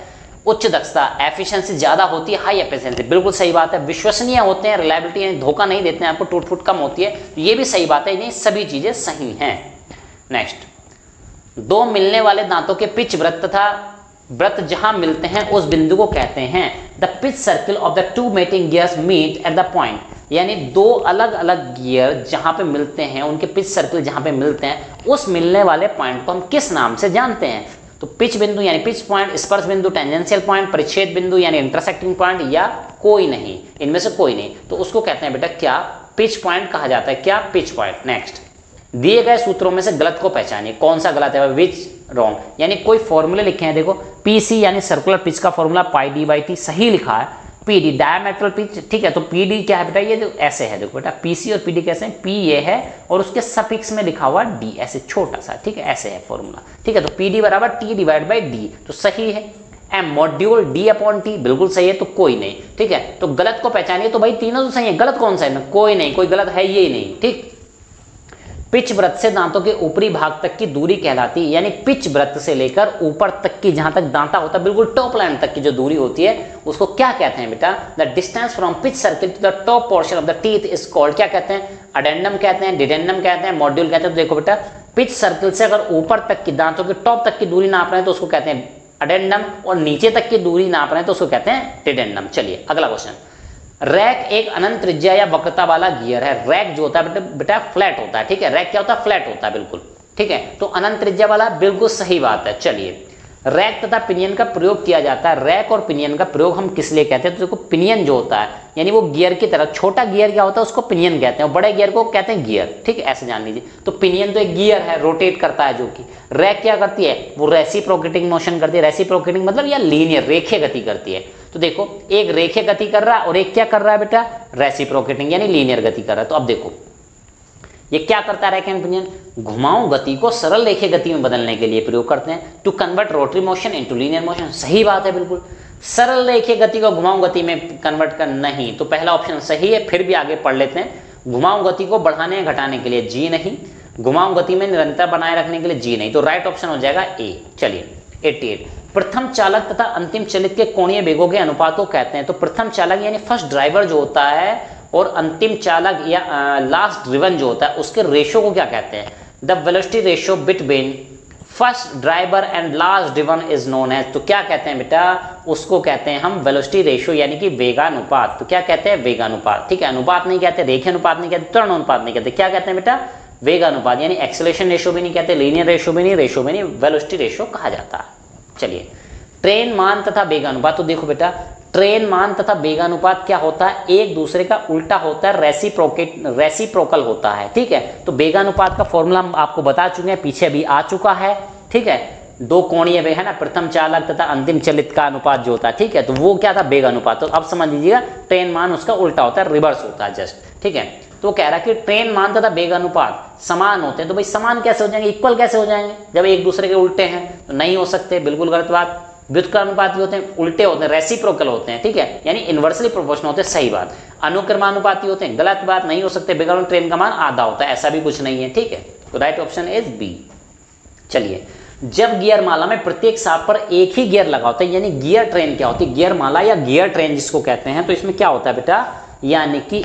उच्च दक्षता, एफिशिएंसी ज्यादा होती है, हाई एफिशिएंसी, बिल्कुल सही बात है, विश्वसनीय होते हैं, रिलायबिलिटी यानी धोखा नहीं देते हैं आपको, टूट फूट कम होती है, तो ये भी सही बात है, यानी सभी चीजें सही हैं। नेक्स्ट, दो मिलने वाले दांतों के पिच वृत्त तथा वृत्त जहां मिलते हैं उस बिंदु को कहते हैं, the pitch circle of the two mating gears meet at the point, यानी दो अलग अलग गियर जहां पे मिलते हैं, उनके पिच सर्किल जहां पे मिलते हैं, उस मिलने वाले पॉइंट को हम किस नाम से जानते हैं। तो पिच बिंदु यानी पिच पॉइंट, स्पर्श बिंदु, टेंजेंशियल पॉइंट, परिच्छेद बिंदु यानी इंटरसेक्टिंग पॉइंट, या कोई नहीं, इनमें से कोई नहीं, तो उसको कहते हैं बेटा क्या, पिच पॉइंट कहा जाता है, क्या, पिच पॉइंट। नेक्स्ट, दिए गए सूत्रों में से गलत को पहचानिए, कौन सा गलत है, विच रॉन्ग, यानी कोई फॉर्मूले लिखे हैं, देखो पीसी यानी सर्कुलर पिच का formula pi D by T सही लिखा है, पीडी डायमेट्रल पिच, ठीक है, तो पीडी क्या है बेटा, ये जो ऐसे है, देखो बेटा पीसी और पीडी कैसे हैं, पी ये है और उसके सफिक्स में लिखा हुआ डी ऐसे छोटा सा, ठीक है, ऐसे है फॉर्मूला, ठीक है, तो पीडी बराबर टी डिवाइड बाई डी, तो सही है। M module D upon T बिल्कुल सही है, तो कोई नहीं, ठीक है, तो गलत को पहचानिए, तो भाई तीनों तो सही है, गलत कौन सा है, कोई नहीं, कोई गलत है ये नहीं, ठीक। पिच वृत्त से दांतों के ऊपरी भाग तक की दूरी कहलाती है, यानी पिच वृत्त से लेकर ऊपर तक की, जहां तक दांता होता है बिल्कुल टॉप लाइन तक की जो दूरी होती है, उसको क्या कहते हैं बेटा, the distance from pitch circle to the top portion of the teeth is called, क्या कहते हैं, अडेंडम कहते हैं, डिडेंडम कहते हैं, मॉड्यूल कहते हैं। तो देखो बेटा पिच सर्किल से अगर ऊपर तक की, दांतों के टॉप तक की दूरी नाप रहे हैं तो उसको कहते हैं अडेंडम, और नीचे तक की दूरी नाप रहे हैं तो उसको कहते हैं डिडेंडम। चलिए अगला क्वेश्चन, रैक एक अनंत त्रिज्या या वक्रता वाला गियर है, रैक जो होता है बेटा फ्लैट होता है, ठीक है, रैक क्या होता है, फ्लैट होता है, बिल्कुल ठीक है, तो अनंत त्रिज्या वाला बिल्कुल सही बात है। चलिए, रैक तथा पिनियन का प्रयोग किया जाता है, रैक और पिनियन का प्रयोग हम किस लिए कहते हैं, तो देखो पिनियन जो होता है यानी वो गियर की तरह, छोटा गियर क्या होता है उसको पिनियन कहते हैं, और बड़े गियर को कहते हैं गियर, ठीक है, ऐसे जान लीजिए। तो पिनियन तो एक गियर है, रोटेट करता है, जो कि रैक क्या करती है, वो रेसिप्रोकेटिंग मोशन करती है, रेसिप्रोकेटिंग मतलब या लीनियर रेखीय गति करती है। तो देखो एक रेखीय गति कर रहा है और एक क्या कर रहा है बेटा, रेसिप्रोकेटिंग यानी लीनियर गति कर रहा है। तो अब देखो ये क्या करता है, रैक पिनियन घुमाऊ गति को सरल रेखीय गति में बदलने के लिए प्रयोग करते हैं, to convert rotary motion into linear motion, सही बात है बिल्कुल, सरल रेखीय गति को घुमाऊ गति में कन्वर्ट कर नहीं, तो पहला ऑप्शन सही है। फिर भी आगे पढ़ लेते हैं, घुमाऊ गति को बढ़ाने या घटाने के लिए जी नहीं, घुमाऊ गति में निरंतर बनाए रखने के लिए जी नहीं, तो राइट ऑप्शन हो जाएगा ए। चलिए अठासी, प्रथम चालक तथा अंतिम चालक के कोणीय वेगों के अनुपात को कहते हैं, तो प्रथम चालक यानी फर्स्ट ड्राइवर जो होता है और अंतिम चालक या लास्ट ड्रिवन जो होता है उसके रेशो को क्या कहते हैं, the velocity ratio between first driver and last driven is known as, तो क्या कहते हैं बेटा उसको कहते हैं हम वेलोसिटी रेशो यानी कि वेगानुपात, तो क्या कहते हैं वेगानुपात, ठीक है, अनुपात नहीं कहते, रेखीय अनुपात नहीं कहते, त्वरण अनुपात नहीं कहते, क्या कहते हैं बेटा वेगानुपात, यानी एक्सेलरेशन रेशो भी नहीं कहते, लीनियर रेशो भी नहीं, रेशो भी नहीं, वेलोसिटी रेशो कहा जाता है। चलिए, ट्रेन मान तथा वेगानुपात, तो देखो बेटा ट्रेन मान तथा वेगानुपात क्या होता है, एक दूसरे का उल्टा होता है, रेसिप्रोकेट रेसिप्रोकल होता है, ठीक है, तो वेगानुपात का फॉर्मूला हम आपको बता चुके हैं, पीछे भी आ चुका है, ठीक है, दो कोणीय वेग है ना, प्रथम चालक तथा अंतिम चलित का अनुपात जो होता है, ठीक है, तो वो क्या था, वेग अनुपात। तो अब समझ लीजिएगा ट्रेन मान उसका उल्टा होता है, रिवर्स होता है जस्ट, ठीक है। तो कह रहा है कि ट्रेन मान तथा वेग अनुपात समान होते हैं, तो भाई समान कैसे हो जाएंगे, इक्वल कैसे हो जाएंगे जब एक दूसरे के उल्टे हैं, तो नहीं हो सकते, बिल्कुल गलत बात। व्युत्क्रमानुपात का अनुपात भी होते हैं, उल्टे होते हैं, रेसिप्रोकल होते हैं, ठीक है, यानी इन्वर्सली प्रोपोर्शनल होते हैं, सही बात। अनुक्रमानुपाती होते हैं, गलत बात, नहीं हो सकते, बेगम ट्रेन का मान आधा होता है, ऐसा भी कुछ नहीं है, ठीक है, तो राइट ऑप्शन इज बी। चलिए, जब गियर माला में प्रत्येक शाफ्ट पर एक ही गियर लगा होता है, यानी गियर ट्रेन क्या होती है, गियर माला या गियर ट्रेन जिसको कहते हैं, तो इसमें क्या होता है बेटा, यानी कि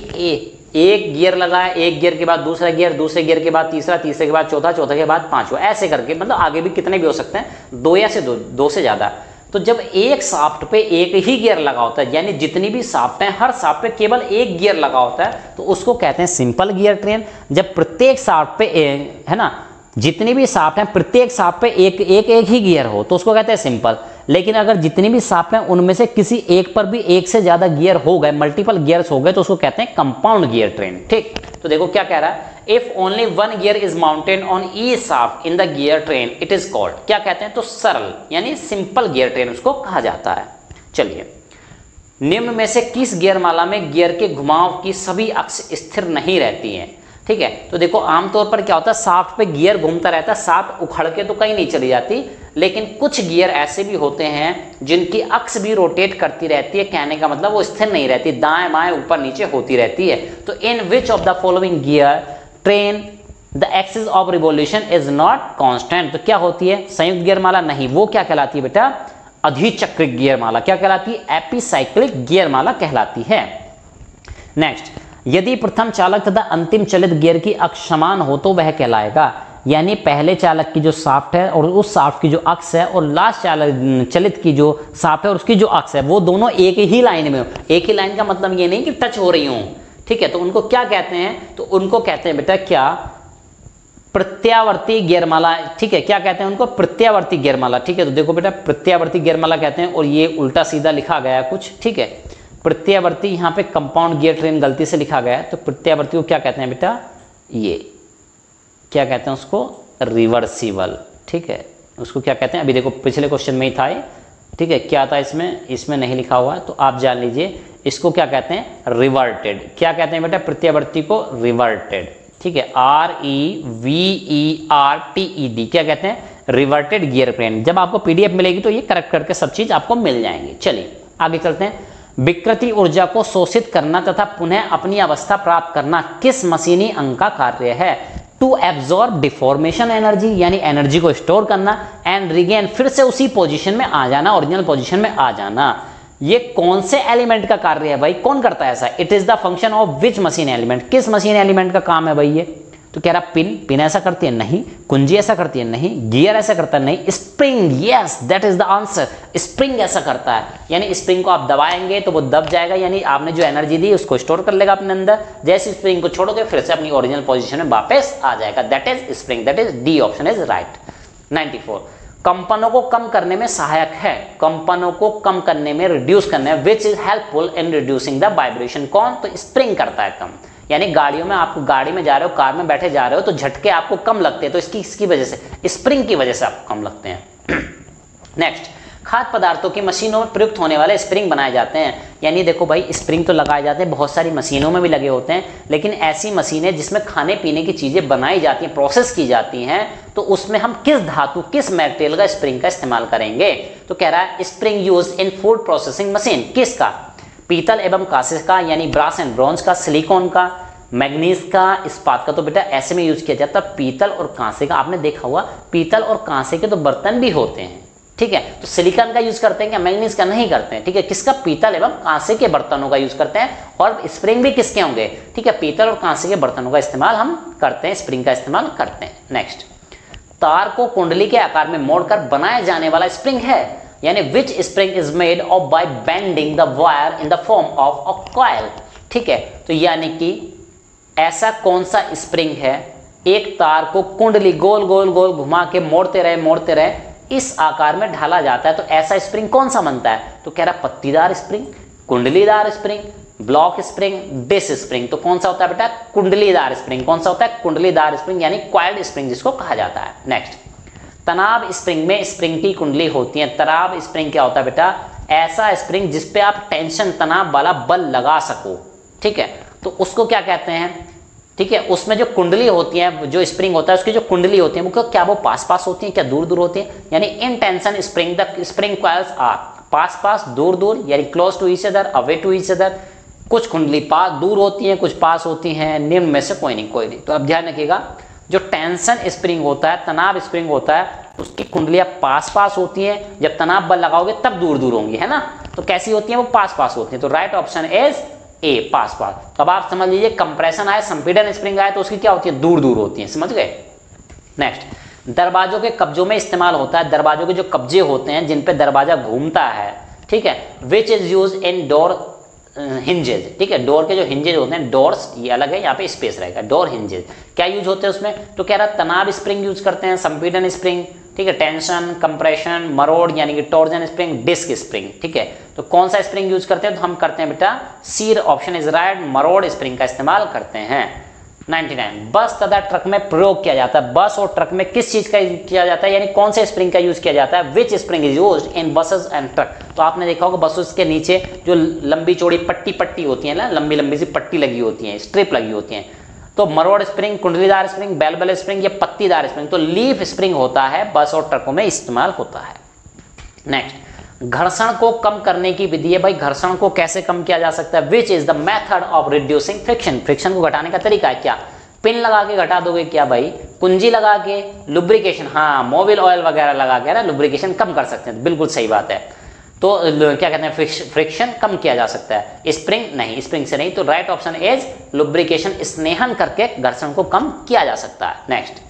एक गियर लगा है, एक गियर के बाद दूसरा गियर, दूसरे गियर के बाद तीसरा, तीसरे के बाद चौथा, चौथे के बाद पांचवा, ऐसे करके, मतलब आगे भी कितने भी हो सकते हैं, दो या से दो, दो से ज्यादा। तो जब एक शाफ्ट पे एक ही गियर लगा होता है, यानी जितनी भी शाफ्ट हैं हर शाफ्ट पे केवल एक गियर लगा होता है, तो उसको कहते हैं सिंपल गियर ट्रेन। जब प्रत्येक शाफ्ट पे एक, है ना, जितनी भी शाफ्ट हैं प्रत्येक शाफ्ट पे एक एक एक ही गियर हो, तो उसको कहते हैं सिंपल। लेकिन अगर जितनी भी शाफ्ट हैं उनमें से किसी एक पर भी एक से ज्यादा गियर हो गए, मल्टीपल गियर्स हो गए, तो उसको कहते हैं कंपाउंड गियर ट्रेन, ठीक। तो देखो क्या कह रहा है, if only one gear is mounted on each shaft in the gear train it is called, क्या कहते हैं, तो सरल यानी सिंपल गियर ट्रेन उसको कहा जाता है। चलिए, निम्न में से किस गियर माला में गियर के घुमाव की सभी अक्ष स्थिर नहीं रहती है, ठीक है। तो देखो आमतौर पर क्या होता है, शाफ्ट पे गियर घूमता रहता है, शाफ्ट उखड़ के तो कहीं नहीं चली जाती, लेकिन कुछ गियर ऐसे भी होते हैं जिनकी अक्ष भी रोटेट करती रहती है, कहने का मतलब वो स्थिर नहीं रहती, दाएं बाएं ऊपर नीचे होती रहती है। तो in which of the following gear train the axis of revolution is not constant, तो क्या होती है, संयुक्त गियर माला नहीं, वो क्या कहलाती है बेटा, अधिचक्रिक गियर माला, क्या कहलाती है, एपिसाइक्लिक गियर माला कहलाती है। नेक्स्ट, यदि प्रथम चालक तथा अंतिम चलित गियर की अक्ष समान हो तो वह कहलाएगा, यानी पहले चालक की जो शाफ्ट है और उस शाफ्ट की जो अक्ष है, और लास्ट चालक चलित की जो शाफ्ट है और उसकी जो अक्ष है, वो दोनों एक ही लाइन में हो। एक ही लाइन का मतलब ये नहीं कि टच हो रही हो, ठीक है, तो उनको क्या कहते हैं, तो उनको कहते हैं बेटा क्या, प्रत्यावर्ती गियरमाला, ठीक है, क्या कहते हैं उनको, प्रत्यावर्ती गियरमाला, ठीक है। तो देखो बेटा प्रत्यावर्ती गियरमाला कहते हैं, और ये उल्टा सीधा लिखा गया कुछ, ठीक है, प्रत्यावर्ती, यहाँ पे कंपाउंड गियर ट्रेन गलती से लिखा गया है, तो प्रत्यावर्ती को क्या कहते हैं बेटा, ये क्या कहते हैं उसको, रिवर्सिबल, ठीक है, उसको क्या कहते हैं, अभी देखो पिछले क्वेश्चन में ही था, ठीक है, क्या था इसमें, इसमें नहीं लिखा हुआ है, तो आप जान लीजिए, इसको क्या कहते हैं, रिवर्टेड, क्या कहते हैं बेटा प्रत्यावर्ती को, रिवर्टेड, ठीक है, R E V E R T E D, क्या कहते हैं, रिवर्टेड गियर ट्रेन। जब आपको पीडीएफ मिलेगी तो ये करेक्ट करके सब चीज आपको मिल जाएंगी। चलिए आगे चलते हैं, विकृति ऊर्जा को शोषित करना तथा पुनः अपनी अवस्था प्राप्त करना किस मशीनी अंग का कार्य है, टू एब्जॉर्ब डिफॉर्मेशन एनर्जी, यानी एनर्जी को स्टोर करना, एंड रिगेन, फिर से उसी पोजीशन में आ जाना, ओरिजिनल पोजीशन में आ जाना, ये कौन से एलिमेंट का कार्य है भाई, कौन करता है ऐसा, it is the function of which machine element, किस मशीन एलिमेंट का काम है भाई ये। तो कह रहा पिन, पिन ऐसा करती है नहीं, कुंजी ऐसा करती है नहीं, गियर ऐसा करता है नहीं, spring, yes that is the answer, spring ऐसा करता है, यानी स्प्रिंग को आप दबाएंगे तो वो दब जाएगा, यानी आपने जो एनर्जी दी उसको स्टोर कर लेगा अपने अंदर, जैसे स्प्रिंग को छोड़ोगे फिर से अपनी ओरिजिनल पोजीशन में वापस आ जाएगा, that is spring, that is D option is right. Ninety four, कंपनों को कम करने में सहायक है, कंपनों को कम करने में, रिड्यूस करने में, which is helpful in reducing the vibration, कौन, तो स्प्रिंग करता है कम, यानी गाड़ियों में आप गाड़ी में जा रहे हो, कार में बैठे जा रहे हो, तो झटके आपको कम लगते हैं, तो इसकी इसकी वजह से, स्प्रिंग की वजह से आपको कम लगते हैं। नेक्स्ट, खाद्य पदार्थों की मशीनों में प्रयुक्त होने वाले स्प्रिंग बनाए जाते हैं, यानी देखो भाई स्प्रिंग तो लगाए जाते हैं, बहुत सारी मशीनों में भी लगे होते हैं, लेकिन ऐसी मशीनें जिसमें खाने पीने की चीज़ें बनाई जाती हैं, प्रोसेस की जाती हैं, तो उसमें हम किस धातु, किस मेटेरियल का स्प्रिंग का इस्तेमाल करेंगे। तो कह रहा है spring use in food processing machine, किसका, पीतल एवं कांसे का, यानी ब्रास एंड ब्रॉन्ज का, सिलिकॉन का, मैग्नीज का, इस्पात का, तो बेटा ऐसे में यूज किया जाता है पीतल और कांसे का। आपने देखा हुआ पीतल और कांसे के तो बर्तन भी होते हैं, ठीक है, तो सिलिकॉन का यूज करते हैं क्या, मैग्नीज का नहीं करते हैं, ठीक है, किसका, पीतल एवं कांसे के बर्तनों का यूज करते हैं, और स्प्रिंग भी किसके होंगे, ठीक है, पीतल और कांसे के बर्तनों का इस्तेमाल हम करते हैं, स्प्रिंग का इस्तेमाल करते हैं। नेक्स्ट, तार को कुंडली के आकार में मोड़कर बनाया जाने वाला स्प्रिंग है, यानी which spring is made of by bending the wire in the form of a coil, ठीक है, तो यानी कि ऐसा कौन सा स्प्रिंग है, एक तार को कुंडली गोल गोल गोल घुमा के मोड़ते रहे मोड़ते रहे इस आकार में ढाला जाता है, तो ऐसा स्प्रिंग कौन सा बनता है, तो कह रहा पत्तीदार स्प्रिंग, कुंडलीदार spring, block spring, disc spring, तो कौन सा होता है बेटा, कुंडलीदार स्प्रिंग, कौन सा होता है, कुंडलीदार स्प्रिंग, यानी कॉइल्ड स्प्रिंग जिसको कहा जाता है। नेक्स्ट, तनाव स्प्रिंग में स्प्रिंग की कुंडली होती है। तनाव स्प्रिंग क्या होता है बेटा? ऐसा स्प्रिंग जिस पे आप टेंशन तनाव वाला बल लगा सको, ठीक है, तो उसको क्या कहते हैं? ठीक है, उसमें जो कुंडली होती है, जो स्प्रिंग होता है, उसकी जो कुंडली होती है वो क्या वो पास पास होती है, क्या दूर दूर होती है? यानी in tension spring the spring coils are पास पास दूर दूर, यानी close to each other, away to each other. कुछ कुंडली पास दूर होती हैं, कुछ पास होती हैं, निम्न में से कोई नहीं कोई नहीं। तो अब ध्यान रखिएगा, जो टेंशन स्प्रिंग होता है, तनाव स्प्रिंग होता है, उसकी कुंडलियां पास पास होती हैं, जब तनाव बल लगाओगे तब दूर दूर होंगी, है ना? तो कैसी होती है वो? पास पास होती है। तो राइट ऑप्शन इज ए, पास पास। तो अब आप समझ लीजिए, कंप्रेशन आए, संपीडन स्प्रिंग आए, तो उसकी क्या होती है? दूर दूर होती है, समझ गए। नेक्स्ट, दरवाजों के कब्जों में इस्तेमाल होता है। दरवाजों के जो कब्जे होते हैं जिन पे दरवाजा घूमता है, ठीक है, which is use in door hinges, ठीक है, डोर के जो हिंजेज होते हैं, डोर्स ये अलग है, यहाँ पे स्पेस रहेगा, डोर हिंजेज क्या यूज होते हैं उसमें? तो कह रहा तनाव स्प्रिंग यूज करते हैं, संपीडन स्प्रिंग, ठीक है, टेंशन, कंप्रेशन, मरोड़ यानी कि टॉर्जन स्प्रिंग, डिस्क स्प्रिंग, ठीक है। तो कौन सा स्प्रिंग यूज करते हैं? तो हम करते हैं बेटा सी ऑप्शन इज राइट, मरोड़ स्प्रिंग का इस्तेमाल करते हैं। निन्यानवे, बस तथा ट्रक में प्रयोग किया जाता है। बस और ट्रक में किस चीज का किया जाता है, यानी कौन से स्प्रिंग का यूज किया जाता है? Which spring is used in buses and truck. तो आपने देखा होगा बसेस के नीचे जो लंबी चौड़ी पट्टी पट्टी होती है ना, लंबी लंबी सी पट्टी लगी होती है, स्ट्रिप लगी होती है। तो मरोड़ स्प्रिंग, कुंडलीदार स्प्रिंग, बेलबल स्प्रिंग या पत्तीदार स्प्रिंग, तो लीफ स्प्रिंग होता है, बस और ट्रकों में इस्तेमाल होता है। नेक्स्ट, घर्षण को कम करने की विधि है। भाई घर्षण को कैसे कम किया जा सकता है? Which is the method of reducing friction, friction को घटाने का तरीका है क्या? पिन लगा के घटा दोगे क्या भाई? कुंजी लगा के, लुब्रिकेशन, हाँ मोबिल ऑयल वगैरह लगा के ना लुब्रिकेशन कम कर सकते हैं, बिल्कुल सही बात है। तो क्या कहते हैं, फ्रिक्शन कम किया जा सकता है, स्प्रिंग नहीं, स्प्रिंग से नहीं। तो राइट ऑप्शन इज लुब्रिकेशन, स्नेहन करके घर्षण को कम किया जा सकता है। नेक्स्ट,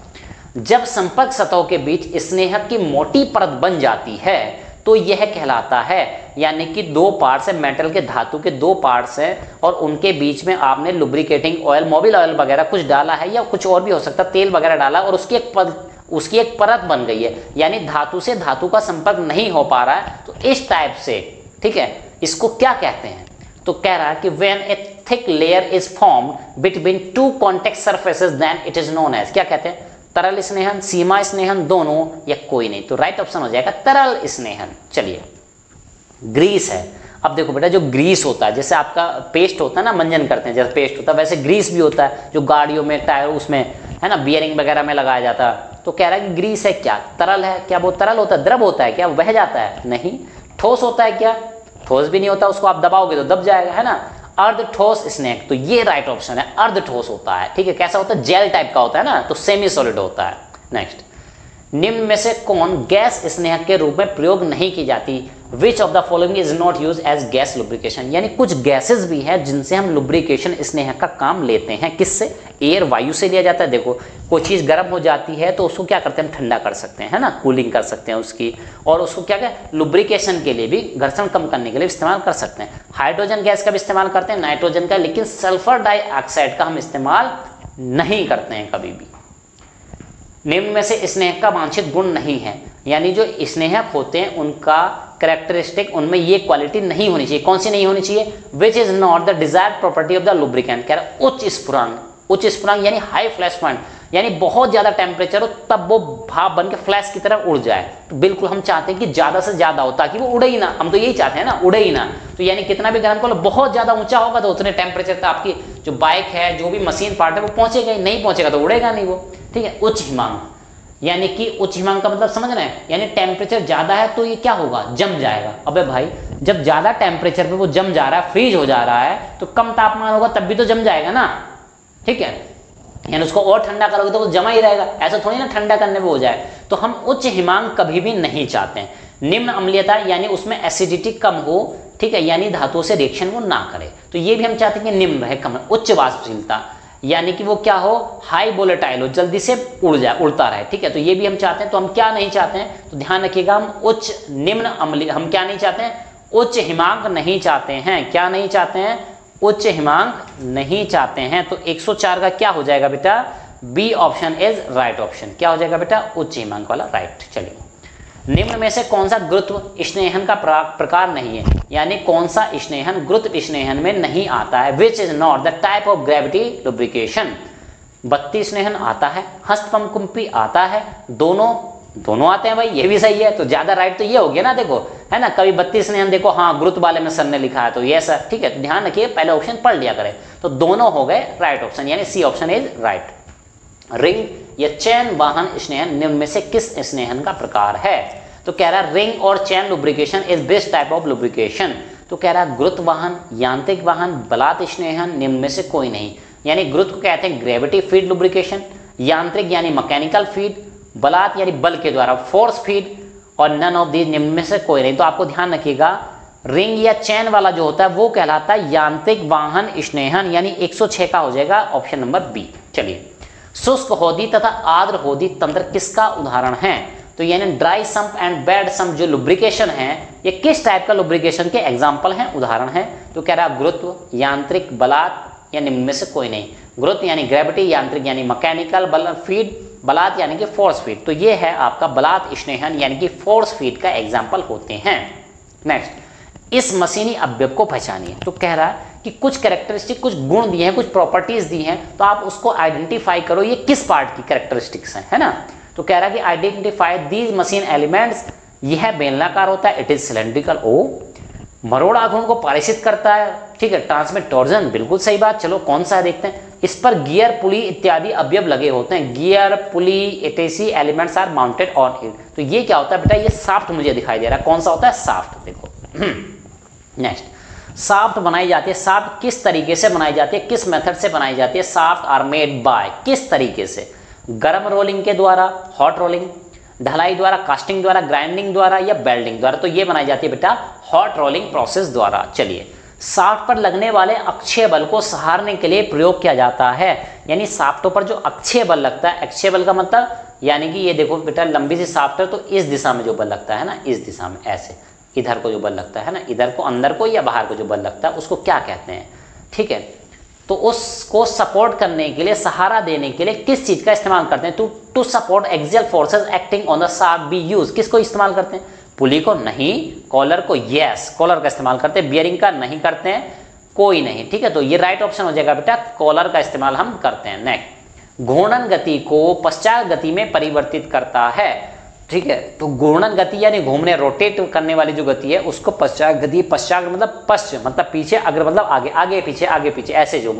जब संपर्क सतहों के बीच स्नेहक की मोटी परत बन जाती है तो यह कहलाता है, यानी कि दो पार्ट्स है मेटल के, धातु के दो पार्ट्स हैं और उनके बीच में आपने लुब्रिकेटिंग ऑयल, मोबिल ऑयल वगैरह कुछ डाला है, या कुछ और भी हो सकता है, तेल वगैरह डाला और उसकी एक पर, उसकी एक परत बन गई है, यानी धातु से धातु का संपर्क नहीं हो पा रहा है। तो इस टाइप से, ठीक है, इसको क्या कहते हैं? तो कह रहा है कि when a thick layer is formed between two contact surfaces then it is known as, क्या कहते हैं? तरल स्नेहन, सीमा स्नेहन, दोनों या कोई नहीं। तो राइट ऑप्शन हो जाएगा तरल स्नेहन। चलिए, ग्रीस है। अब देखो बेटा, जो ग्रीस होता है, जैसे आपका पेस्ट होता है ना, मंजन करते हैं जैसे पेस्ट होता है, वैसे ग्रीस भी होता है, जो गाड़ियों में, टायर, उसमें है ना, बियरिंग वगैरह में लगाया जाता है। तो कह रहा है कि ग्रीस है क्या? तरल है क्या? वो तरल होता है, द्रव होता है क्या? बह जाता है? नहीं। ठोस होता है क्या? ठोस भी नहीं होता, उसको आप दबाओगे तो दब जाएगा, है ना। अर्ध ठोस स्नेक, तो ये राइट ऑप्शन है, अर्ध ठोस होता है, ठीक है। कैसा होता है? जेल टाइप का होता है ना, तो सेमी सॉलिड होता है। नेक्स्ट, निम्न में से कौन गैस स्नेहक के रूप में प्रयोग नहीं की जाती? Which of the following is not use as gas lubrication, यानी कुछ गैसेस भी हैं जिनसे हम लुब्रिकेशन स्नेहक का काम लेते हैं। किससे? एयर, वायु से लिया जाता है। देखो, कोई चीज़ गर्म हो जाती है तो उसको क्या करते हैं? हम ठंडा कर सकते हैं, है ना, कूलिंग कर सकते हैं उसकी, और उसको क्या क्या लुब्रिकेशन के लिए भी, घर्षण कम करने के लिए इस्तेमाल कर सकते हैं। हाइड्रोजन गैस का भी इस्तेमाल करते हैं, नाइट्रोजन का, लेकिन सल्फर डाइऑक्साइड का हम इस्तेमाल नहीं करते हैं कभी भी। निम्न में से स्नेहक का वांछित गुण नहीं है, यानी जो स्नेहक होते हैं उनका करेक्टरिस्टिक, उनमें ये क्वालिटी नहीं होनी चाहिए। कौन सी नहीं होनी चाहिए? Which is not the desired property of the lubricant, कह रहा उच्च स्फुरण, उच्च स्फुरण यानी हाई फ्लैश पॉइंट, यानी बहुत ज्यादा टेम्परेचर हो तब वो भाप बन के फ्लैश की तरह उड़ जाए। तो बिल्कुल हम चाहते हैं कि ज्यादा से ज्यादा हो ताकि वो उड़े ही ना, हम तो यही चाहते हैं ना, उड़े ही ना। तो यानी कितना भी गर्म कर लो, बहुत ज्यादा ऊंचा होगा तो उतने टेम्परेचर तक आपकी जो बाइक है, जो भी मशीन पार्ट है, वो पहुंचेगा ही नहीं, पहुंचेगा तो उड़ेगा नहीं वो, ठीक है। उच्च हिमांक, यानी कि उच्च हिमांक का मतलब समझ रहे हैं, यानी टेम्परेचर ज्यादा है तो ये क्या होगा? जम जाएगा। अबे भाई, जब ज्यादा टेम्परेचर पे वो जम जा रहा है, फ्रीज हो जा रहा है, तो कम तापमान होगा तब भी तो जम जाएगा ना, ठीक है। यानी उसको और ठंडा करोगे तो वो जमा ही रहेगा, ऐसा थोड़ी ना ठंडा करने में हो जाए। तो हम उच्च हिमांक कभी भी नहीं चाहते हैं। निम्न अम्लीयता, यानी उसमें एसिडिटी कम हो, ठीक है, यानी धातुओं से रिएक्शन वो ना करे, तो ये भी हम चाहते हैं कि निम्न रहे, कम। उच्च वाष्पशीलता, यानी कि वो क्या हो? हाई वोलेटाइल हो, जल्दी से उड़ जाए, उड़ता रहे, ठीक है, तो ये भी हम चाहते हैं। तो हम क्या नहीं चाहते हैं? तो ध्यान रखिएगा, हम उच्च निम्न अम्लीय, हम क्या नहीं चाहते हैं? उच्च हिमांक नहीं चाहते हैं। क्या नहीं चाहते हैं? उच्च हिमांक नहीं चाहते हैं। तो एक सौ चार का क्या हो जाएगा बेटा? B option is right option. क्या हो जाएगा बेटा? उच्च हिमांक वाला, राइट। चलिए, निम्न में से कौन सा गुरुत्व स्नेहन का प्रकार नहीं है, यानी कौन सा स्नेहन गुरुत्व स्नेहन में नहीं आता है? Which is not the type of gravity lubrication. बत्ती स्नेहन आता है, हस्तपंकुंपी आता है, दोनों दोनों आते हैं भाई, ये भी सही है, तो ज्यादा राइट तो ये हो गया ना। देखो है ना, कभी बत्तीस ने, देखो हाँ गुरुत्व वाले में सर ने लिखा है तो ये सर ठीक है, ध्यान रखिए पहले ऑप्शन पढ़ लिया करें। तो दोनों हो गए राइट ऑप्शन, यानी C option is right. Ring या चैन वाहन स्नेहन निम्न में से किस स्नेहन का प्रकार है? तो कह रहा रिंग और chain lubrication is best type of lubrication. तो कह रहा गुरुत्व वाहन, यांत्रिक वाहन, बलात् स्नेहन निम्न में से कोई नहीं। यानी गुरुत्व को कहते हैं ग्रेविटी फीड लुब्रिकेशन, यांत्रिक यानी मैकेनिकल फीड, बलात् यानी बल के द्वारा फोर्स फीड, और नन ऑफ दीज निम्न में से कोई नहीं। तो आपको ध्यान रखिएगा रिंग या चैन वाला जो होता है वो कहलाता है यांत्रिक वाहन स्नेहन, यानी एक सौ छह का हो जाएगा ऑप्शन नंबर बी। चलिए, शुष्क होदी तथा आर्द्र होदी तंत्र किसका उदाहरण है? तो यानी dry sump and bad sump जो लुब्रिकेशन है ये किस टाइप का लुब्रिकेशन के एग्जाम्पल हैं, उदाहरण हैं? तो कह रहा गुरुत्व, यांत्रिक, बलात् या निम्न में से कोई नहीं। गुरुत्व यानी ग्रेविटी, यांत्रिक यानी मैकेनिकल बल फीड, बलात् यानी कि फोर्स फीड। तो ये है आपका बलात् स्नेहन यानी कि फोर्स फीड का एग्जाम्पल होते हैं। नेक्स्ट, इस मशीनी अवयव को पहचानिए। तो कह रहा कि कुछ कैरेक्टरिस्टिक, कुछ गुण दिए हैं, कुछ प्रॉपर्टीज दी हैं, तो आप उसको आइडेंटिफाई करो ये किस पार्ट की कैरेक्टरिस्टिक्स हैं, है ना। तो कह रहा है कि आइडेंटिफाई दीज मशीन एलिमेंट्स, यह बेलनाकार होता है, इट इज सिलेंड्रिकल, ओ मरोड़ आघूर्ण को पारिषित करता है, ठीक है, ट्रांसमिट टॉर्जन, बिल्कुल सही बात। चलो कौन सा देखते हैं, इस पर गियर पुली इत्यादि अवयव लगे होते हैं, gear pulley etc elements are mounted on it. तो ये क्या होता है बेटा, ये साफ्ट मुझे दिखाई दे रहा है, कौन सा होता है साफ्ट। देखो नेक्स्ट, साफ्ट बनाई जाती है, साफ्ट किस तरीके से बनाई जाती है, किस मेथड से बनाई जाती है? साफ्ट आर मेड बाय, किस तरीके से? गर्म रोलिंग के द्वारा, हॉट रोलिंग, ढलाई द्वारा, कास्टिंग द्वारा, ग्राइंडिंग द्वारा या बेल्डिंग द्वारा। तो ये बनाई जाती है बेटा हॉट रोलिंग प्रोसेस द्वारा। चलिए, साफ्ट पर लगने वाले अक्षीय बल को सहारने के लिए प्रयोग किया जाता है। यानी साफ्टों पर जो अक्षीय बल लगता है, अक्षीय बल का मतलब यानी कि ये देखो बेटा लंबी सी साफ्ट है तो इस दिशा में जो बल लगता है ना, इस दिशा में ऐसे इधर को जो बल लगता है ना, इधर को अंदर को या बाहर को जो बल लगता है उसको क्या कहते हैं, ठीक है। तो उसको सपोर्ट करने के लिए, सहारा देने के लिए किस चीज़ का इस्तेमाल करते हैं? To to support axial forces acting on the shaft be use, किसको इस्तेमाल करते हैं? पुली को नहीं, कॉलर को, यस कॉलर का इस्तेमाल करते हैं, बियरिंग का नहीं करते हैं, कोई नहीं, ठीक है। तो ये राइट ऑप्शन हो जाएगा बेटा, कॉलर का इस्तेमाल हम करते हैं। नेक्स्ट, घूर्णन गति को पश्चात गति में परिवर्तित करता है, ठीक है। तो घूर्णन गति यानी घूमने, रोटेट करने वाली जो गति है उसको पश्चात गति, पश्चात मतलब पश्च मतलब पीछे, अग्र मतलब आगे, आगे पीछे, आगे पीछे ऐसे जो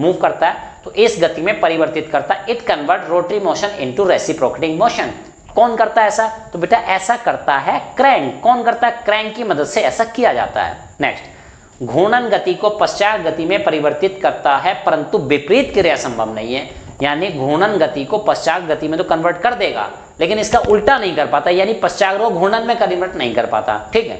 मूव करता है तो इस गति में परिवर्तित करता है। It convert rotary motion into reciprocating motion. कौन करता है ऐसा? तो बेटा ऐसा करता है क्रैंक। कौन करता है? क्रैंक की मदद से ऐसा किया जाता है। नेक्स्ट, घूर्णन गति को पश्चात गति में परिवर्तित करता है परंतु विपरीत क्रिया संभव नहीं है। यानी घूर्णन गति को पश्चात गति में तो कन्वर्ट कर देगा लेकिन इसका उल्टा नहीं कर पाता, यानी पश्चात रो घूर्णन में कन्वर्ट नहीं कर पाता, ठीक है।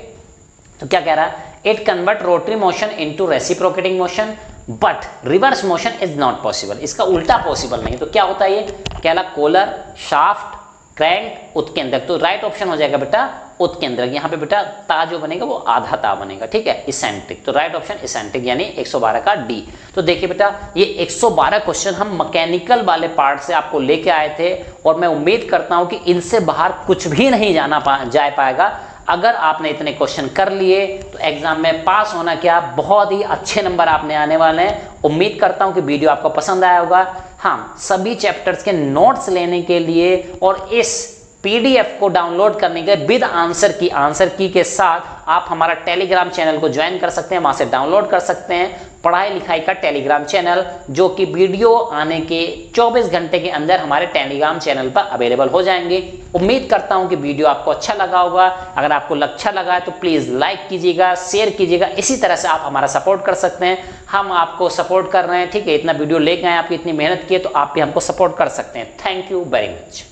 तो क्या कह रहा है? It convert rotary motion into reciprocating motion but reverse motion is not possible. इसका उल्टा पॉसिबल नहीं। तो क्या होता है ये? कहला कोलर, शाफ्ट, क्रैंक, उत्केंद्रक। तो राइट ऑप्शन हो जाएगा बेटा उत्केंद्रक। यहाँ पे बेटा ता जो बनेगा वो आधा ता बनेगा, ठीक है, इसेंट्रिक। तो राइट ऑप्शन इसेंट्रिक यानी एक सौ बारह का डी। तो देखिए बेटा ये एक सौ बारह क्वेश्चन हम मैकेनिकल वाले पार्ट से आपको लेके आए थे और मैं उम्मीद करता हूँ कि इनसे बाहर कुछ भी नहीं जाना पा, जा पाएगा। अगर आपने इतने क्वेश्चन कर लिए तो एग्जाम में पास होना क्या, बहुत ही अच्छे नंबर आपने आने वाले हैं। उम्मीद करता हूं कि वीडियो आपको पसंद आया होगा। हाँ, सभी चैप्टर्स के नोट्स लेने के लिए और इस पीडीएफ को डाउनलोड करने के लिए विद आंसर की आंसर की के साथ आप हमारा टेलीग्राम चैनल को ज्वाइन कर सकते हैं, वहां से डाउनलोड कर सकते हैं। पढ़ाई लिखाई का टेलीग्राम चैनल जो कि वीडियो आने के चौबीस घंटे के अंदर हमारे टेलीग्राम चैनल पर अवेलेबल हो जाएंगे। उम्मीद करता हूं कि वीडियो आपको अच्छा लगा होगा। अगर आपको अच्छा लगा है तो प्लीज़ लाइक कीजिएगा, शेयर कीजिएगा। इसी तरह से आप हमारा सपोर्ट कर सकते हैं। हम आपको सपोर्ट कर रहे हैं, ठीक है, इतना वीडियो लेके आए, आपकी इतनी मेहनत की है तो आप भी हमको सपोर्ट कर सकते हैं। Thank you very much.